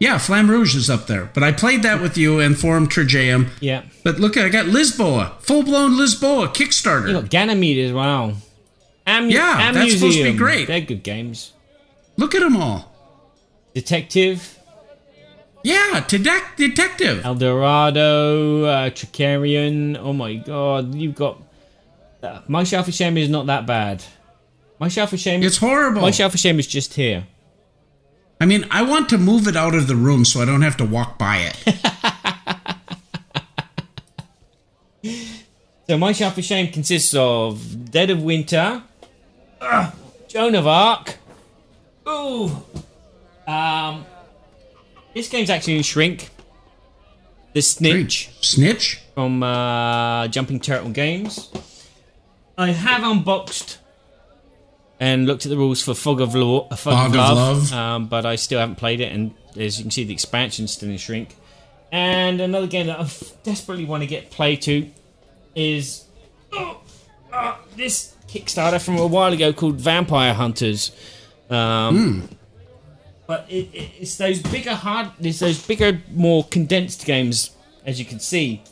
Yeah, Flamme Rouge is up there. But I played that with you and Forum Trigeum. Yeah. But look, I got Lisboa. Full-blown Lisboa Kickstarter. You got Ganymede as well. Yeah, that's supposed to be great. They're good games. Look at them all. Detective. Yeah, Detective. Eldorado, Tricarion. Oh my god, you've got... My Shelf of Shame is not that bad. My Shelf of Shame... It's horrible. My Shelf of Shame is just here. I mean, I want to move it out of the room so I don't have to walk by it. So my Shelf of Shame consists of Dead of Winter, Joan of Arc. Ooh! This game's actually in Shrink. The Snitch. Snitch? From Jumping Turtle Games. I have unboxed and looked at the rules for Fog of Love. But I still haven't played it, and as you can see, the expansion's still in Shrink. And another game that I desperately want to get played to is this Kickstarter from a while ago called Vampire Hunters. But it's those bigger, more condensed games, as you can see.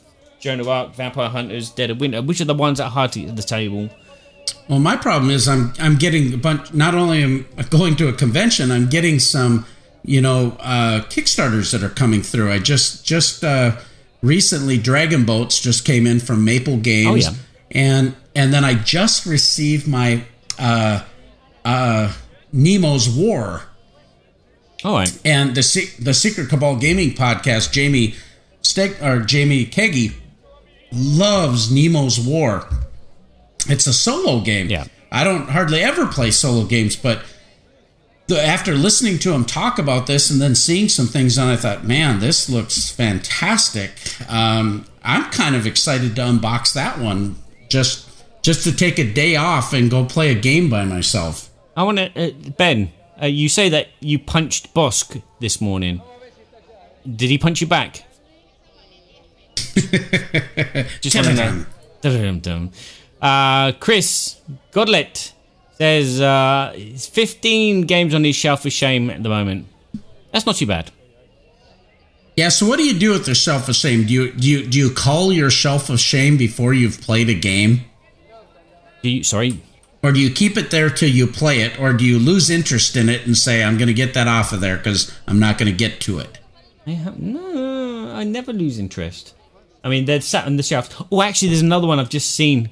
Joan of Arc, Vampire Hunters, Dead of Winter, which are the ones that are hard to get to the table. Well, my problem is I'm getting a bunch. Not only am I going to a convention, I'm getting some, Kickstarters that are coming through. I just recently, Dragon Boats just came in from Maple Games, and And then I just received my Nemo's War. Oh, and the Secret Cabal Gaming podcast, Jamie Keggy loves Nemo's War. It's a solo game. Yeah. I don't hardly ever play solo games, but after listening to him talk about this and then seeing some things on it, I thought, man, this looks fantastic. I'm kind of excited to unbox that one just to take a day off and go play a game by myself. I want to, Ben. You say that you punched Bosk this morning. Did he punch you back? Just dum-dum. Chris Godlet says 15 games on his shelf for shame at the moment. That's not too bad. Yeah. So what do you do with the shelf of shame? Do you call your shelf of shame before you've played a game? Sorry. Or do you keep it there till you play it, or do you lose interest in it and say, I'm going to get that off of there because I'm not going to get to it? No, I never lose interest. I mean, they're sat on the shelf. Oh, actually, there's another one I've just seen.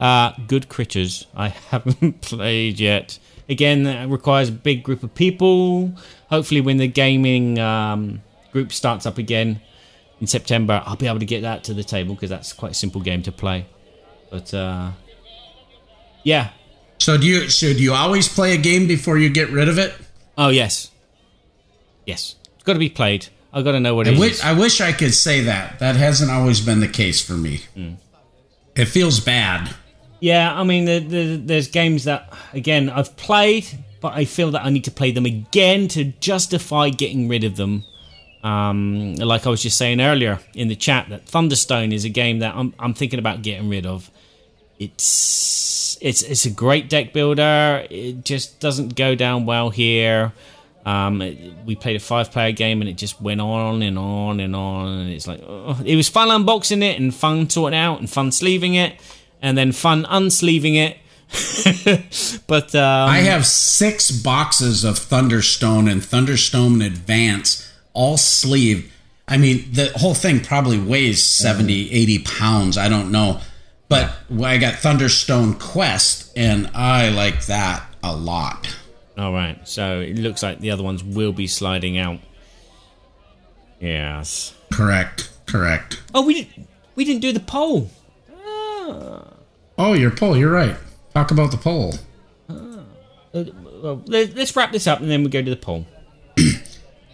Good Critters. I haven't played yet. Again, that requires a big group of people. Hopefully, when the gaming group starts up again in September, I'll be able to get that to the table because that's quite a simple game to play. But, yeah. So do you always play a game before you get rid of it? Oh, yes. Yes. It's got to be played. I've got to know what it is. I wish I could say that. That hasn't always been the case for me. Mm. It feels bad. Yeah, I mean, there's games that, again, I've played, but I feel that I need to play them again to justify getting rid of them. Like I was just saying earlier in the chat, that Thunderstone is a game that I'm thinking about getting rid of. It's a great deck builder. It just doesn't go down well here. We played a 5-player game and it just went on and on and on. And it's like, oh. It was fun unboxing it and fun sorting out and fun sleeving it and then fun unsleeving it. But I have 6 boxes of Thunderstone and Thunderstone Advance, all sleeved. I mean, the whole thing probably weighs 70, 80 pounds. I don't know. But I got Thunderstone Quest, and I like that a lot. All right, so it looks like the other ones will be sliding out. Yes. Correct, correct. Oh, we didn't do the poll. Ah. Oh, your poll, you're right. Talk about the poll. Ah. Well, let's wrap this up, and then we go to the poll.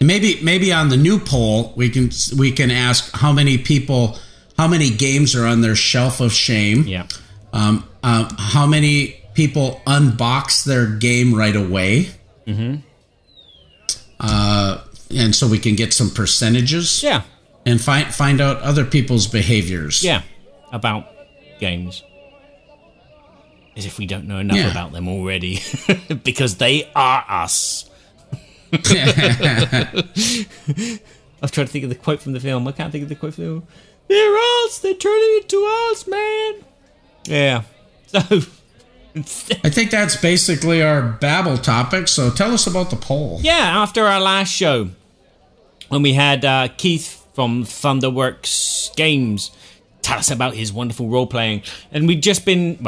Maybe on the new poll, we can ask how many people... How many games are on their shelf of shame? Yeah. How many people unbox their game right away? Mm-hmm. And so we can get some percentages. Yeah. And find out other people's behaviors. Yeah. About games. As if we don't know enough about them already, because they are us. I've tried to think of the quote from the film. I can't think of the quote from the film. They're us. They're turning into us, man. Yeah. So I think that's basically our babble topic. So tell us about the poll. Yeah. After our last show, when we had Keith from Thunderworks Games tell us about his wonderful role playing, and we'd just been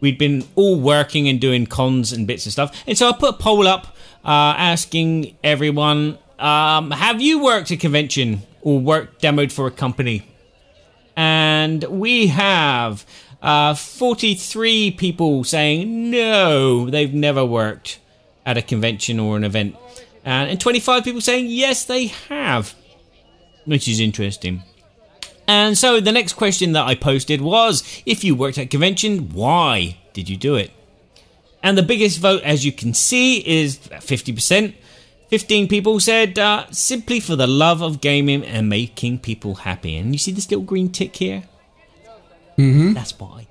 we'd been all working and doing cons and bits and stuff, and so I put a poll up asking everyone, have you worked a convention? Or work demoed for a company. And we have 43 people saying no, they've never worked at a convention or an event. And 25 people saying yes, they have. Which is interesting. And so the next question that I posted was, if you worked at a convention, why did you do it? And the biggest vote, as you can see, is 50%. 15 people said, simply for the love of gaming and making people happy. And you see this little green tick here? Mm-hmm. That's why.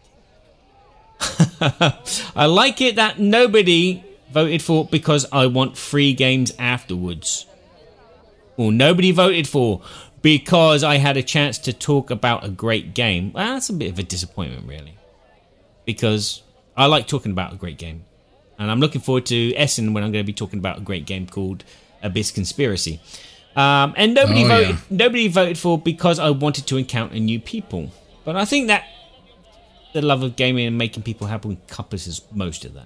I like it that nobody voted for because I want free games afterwards. Or nobody voted for because I had a chance to talk about a great game. Well, that's a bit of a disappointment, really. Because I like talking about a great game. And I'm looking forward to Essen when I'm going to be talking about a great game called Abyss Conspiracy. And nobody voted for because I wanted to encounter new people. But I think that the love of gaming and making people happy encompasses most of that.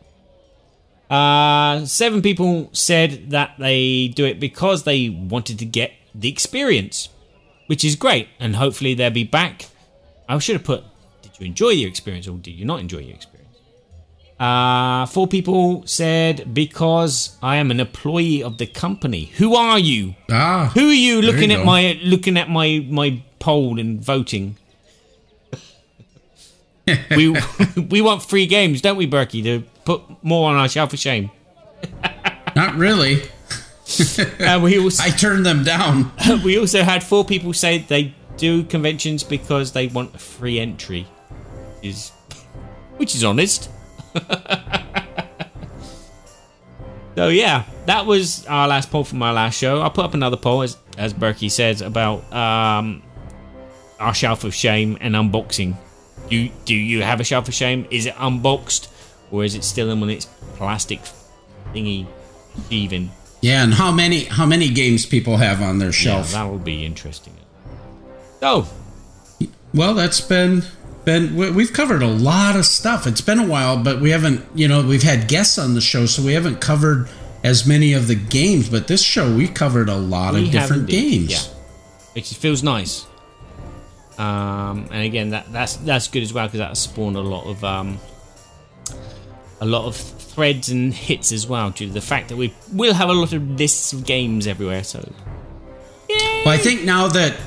7 people said that they do it because they wanted to get the experience, which is great, and hopefully they'll be back. I should have put, did you enjoy your experience or did you not enjoy your experience? 4 people said, because I am an employee of the company. Who are you? Ah, who are you looking at my my poll and voting? we want free games, don't we, Berkey? To put more on our shelf for shame. Not really. We also, I turned them down. We also had 4 people say they do conventions because they want a free entry, which is honest. So yeah, that was our last poll from our last show. I'll put up another poll, as Berkey says, about our shelf of shame and unboxing. Do you have a shelf of shame? Is it unboxed, or is it still in its plastic thingy even? Yeah, and how many games people have on their shelf? Yeah, that will be interesting. So, well, that's been. We've covered a lot of stuff. It's been a while, but we haven't, you know, we've had guests on the show, so we haven't covered as many of the games, but this show we covered a lot of different games. Yeah. It feels nice. And again, that's good as well, because that spawned a lot of threads and hits as well, due to the fact that we will have a lot of lists of games everywhere, so yay! Well, I think now that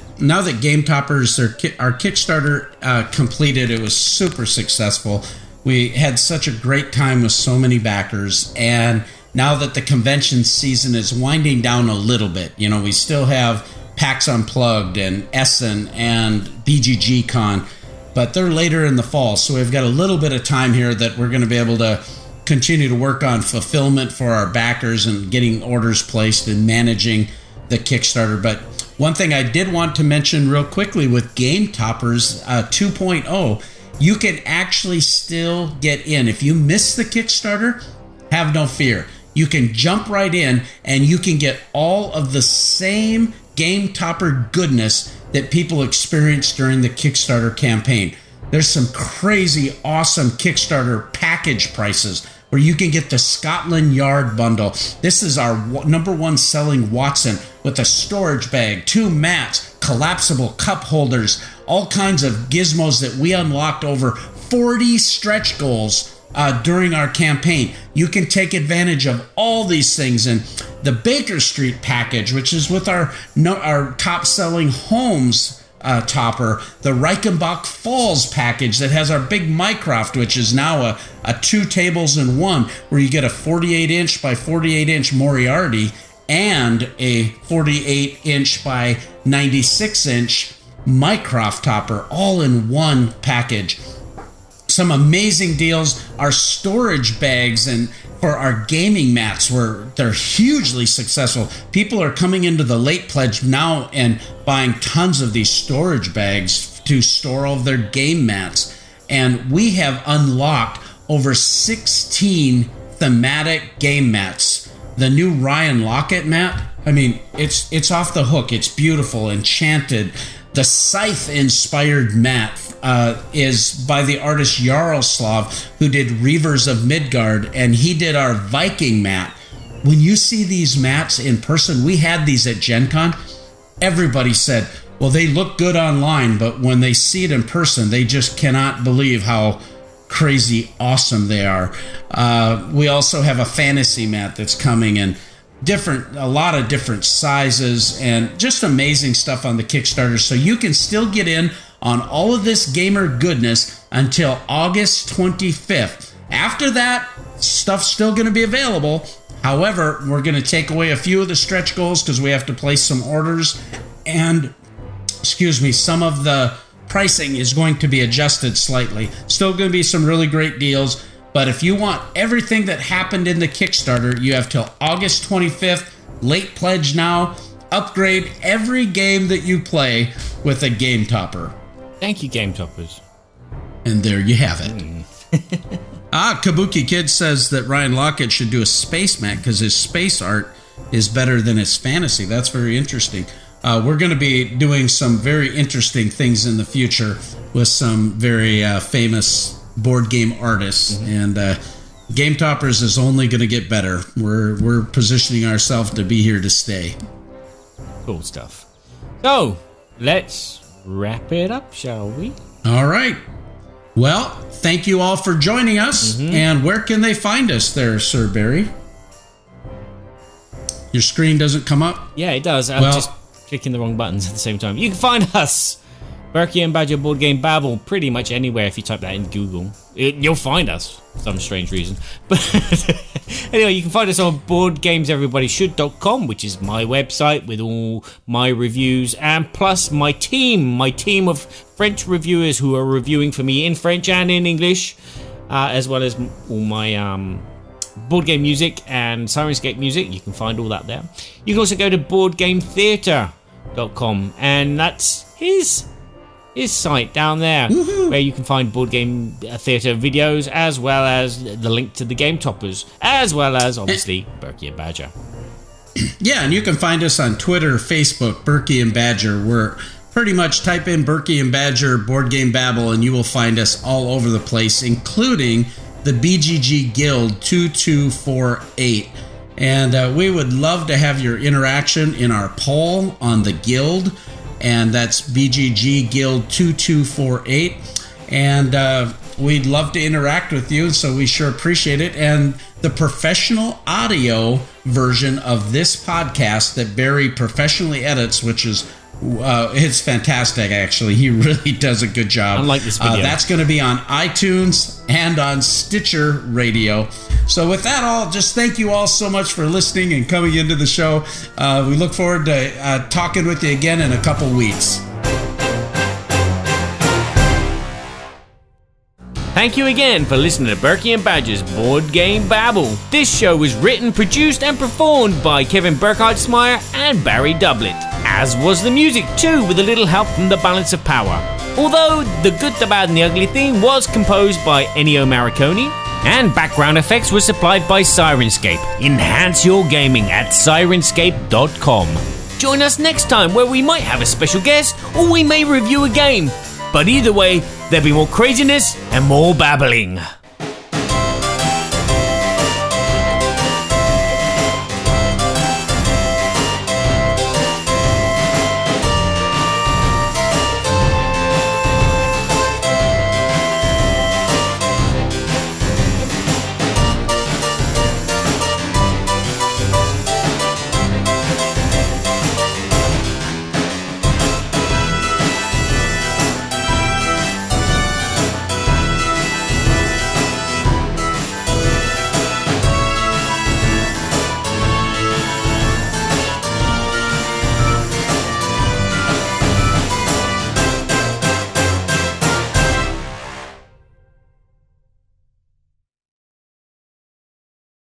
Game Toppers, our Kickstarter completed, it was super successful. We had such a great time with so many backers, and now that the convention season is winding down a little bit, you know, we still have PAX Unplugged and Essen and BGG Con, but they're later in the fall, so we've got a little bit of time here that we're going to be able to continue to work on fulfillment for our backers and getting orders placed and managing the Kickstarter. But one thing I did want to mention real quickly with Game Toppers 2.0, you can actually still get in. If you miss the Kickstarter, have no fear. You can jump right in and you can get all of the same Game Topper goodness that people experienced during the Kickstarter campaign. There's some crazy awesome Kickstarter package prices where you can get the Scotland Yard bundle. This is our #1 selling Watson, with a storage bag, 2 mats, collapsible cup holders, all kinds of gizmos that we unlocked, over 40 stretch goals during our campaign. You can take advantage of all these things. And the Baker Street package, which is with our top-selling homes topper, the Reichenbach Falls package that has our big Mycroft, which is now a 2 tables in 1, where you get a 48-inch by 48-inch Moriarty and a 48-inch by 96-inch Mycroft topper, all in one package. Some amazing deals. Our storage bags and for our gaming mats, where they're hugely successful. People are coming into the late pledge now and buying tons of these storage bags to store all of their game mats. And we have unlocked over 16 thematic game mats. The new Ryan Lockett mat, I mean, it's off the hook. It's beautiful, enchanted. The scythe-inspired mat is by the artist Yaroslav, who did Reavers of Midgard, and he did our Viking mat. When you see these mats in person, we had these at Gen Con. Everybody said, well, they look good online, but when they see it in person, they just cannot believe how crazy awesome they are. We also have a fantasy mat that's coming in a lot of different sizes, and just amazing stuff on the Kickstarter. So you can still get in on all of this gamer goodness until August 25th. After that, stuff's still going to be available. However, we're going to take away a few of the stretch goals because we have to place some orders, and excuse me, some of the pricing is going to be adjusted slightly. Still going to be some really great deals, but if you want everything that happened in the Kickstarter, you have till August 25th. Late pledge now. Upgrade every game that you play with a Game Topper. Thank you, Game Toppers. And there you have it. Kabuki Kid says that Ryan Lockett should do a space mat because his space art is better than his fantasy. That's very interesting. We're going to be doing some very interesting things in the future with some very famous board game artists. Mm-hmm. And Game Toppers is only going to get better. We're positioning ourselves to be here to stay. Cool stuff. So let's wrap it up, shall we? All right. Well, thank you all for joining us. Mm-hmm. And where can they find us there, Sir Barry? Your screen doesn't come up? Yeah, it does. I'm just clicking the wrong buttons at the same time. You can find us, Berkey and Badger Board Game Babble, pretty much anywhere. If you type that in Google, you'll find us for some strange reason. But anyway, you can find us on BoardGamesEverybodyShould.com, which is my website with all my reviews, and plus my team of French reviewers who are reviewing for me in French and in English, as well as all my board game music and Sirenscape music. You can find all that there. You can also go to boardgametheatre.com, and that's his site down there. Woohoo! Where you can find Board Game Theatre videos, as well as the link to the Game Toppers, as well as obviously Berkey and Badger. Yeah, and you can find us on Twitter, Facebook, Berkey and Badger. We're pretty much type in Berkey and Badger Board Game Babble and you will find us all over the place, including the BGG Guild 2248. And we would love to have your interaction in our poll on the Guild. And that's BGG Guild 2248. And we'd love to interact with you, so we sure appreciate it. And the professional audio version of this podcast that Barry professionally edits, which is it's fantastic, actually. He really does a good job. I like this video. That's going to be on iTunes and on Stitcher Radio. So with that all, just thank you all so much for listening and coming into the show. We look forward to talking with you again in a couple weeks. Thank you again for listening to Berkey and Badger's Board Game Babble. This show was written, produced, and performed by Kevin Burkhardt-Smyer and Barry Dublett, as was the music too, with a little help from The Balance of Power. Although the Good, the Bad, and the Ugly theme was composed by Ennio Morricone, and background effects were supplied by Sirenscape. Enhance your gaming at Sirenscape.com. Join us next time, where we might have a special guest, or we may review a game. But either way, there'll be more craziness and more babbling.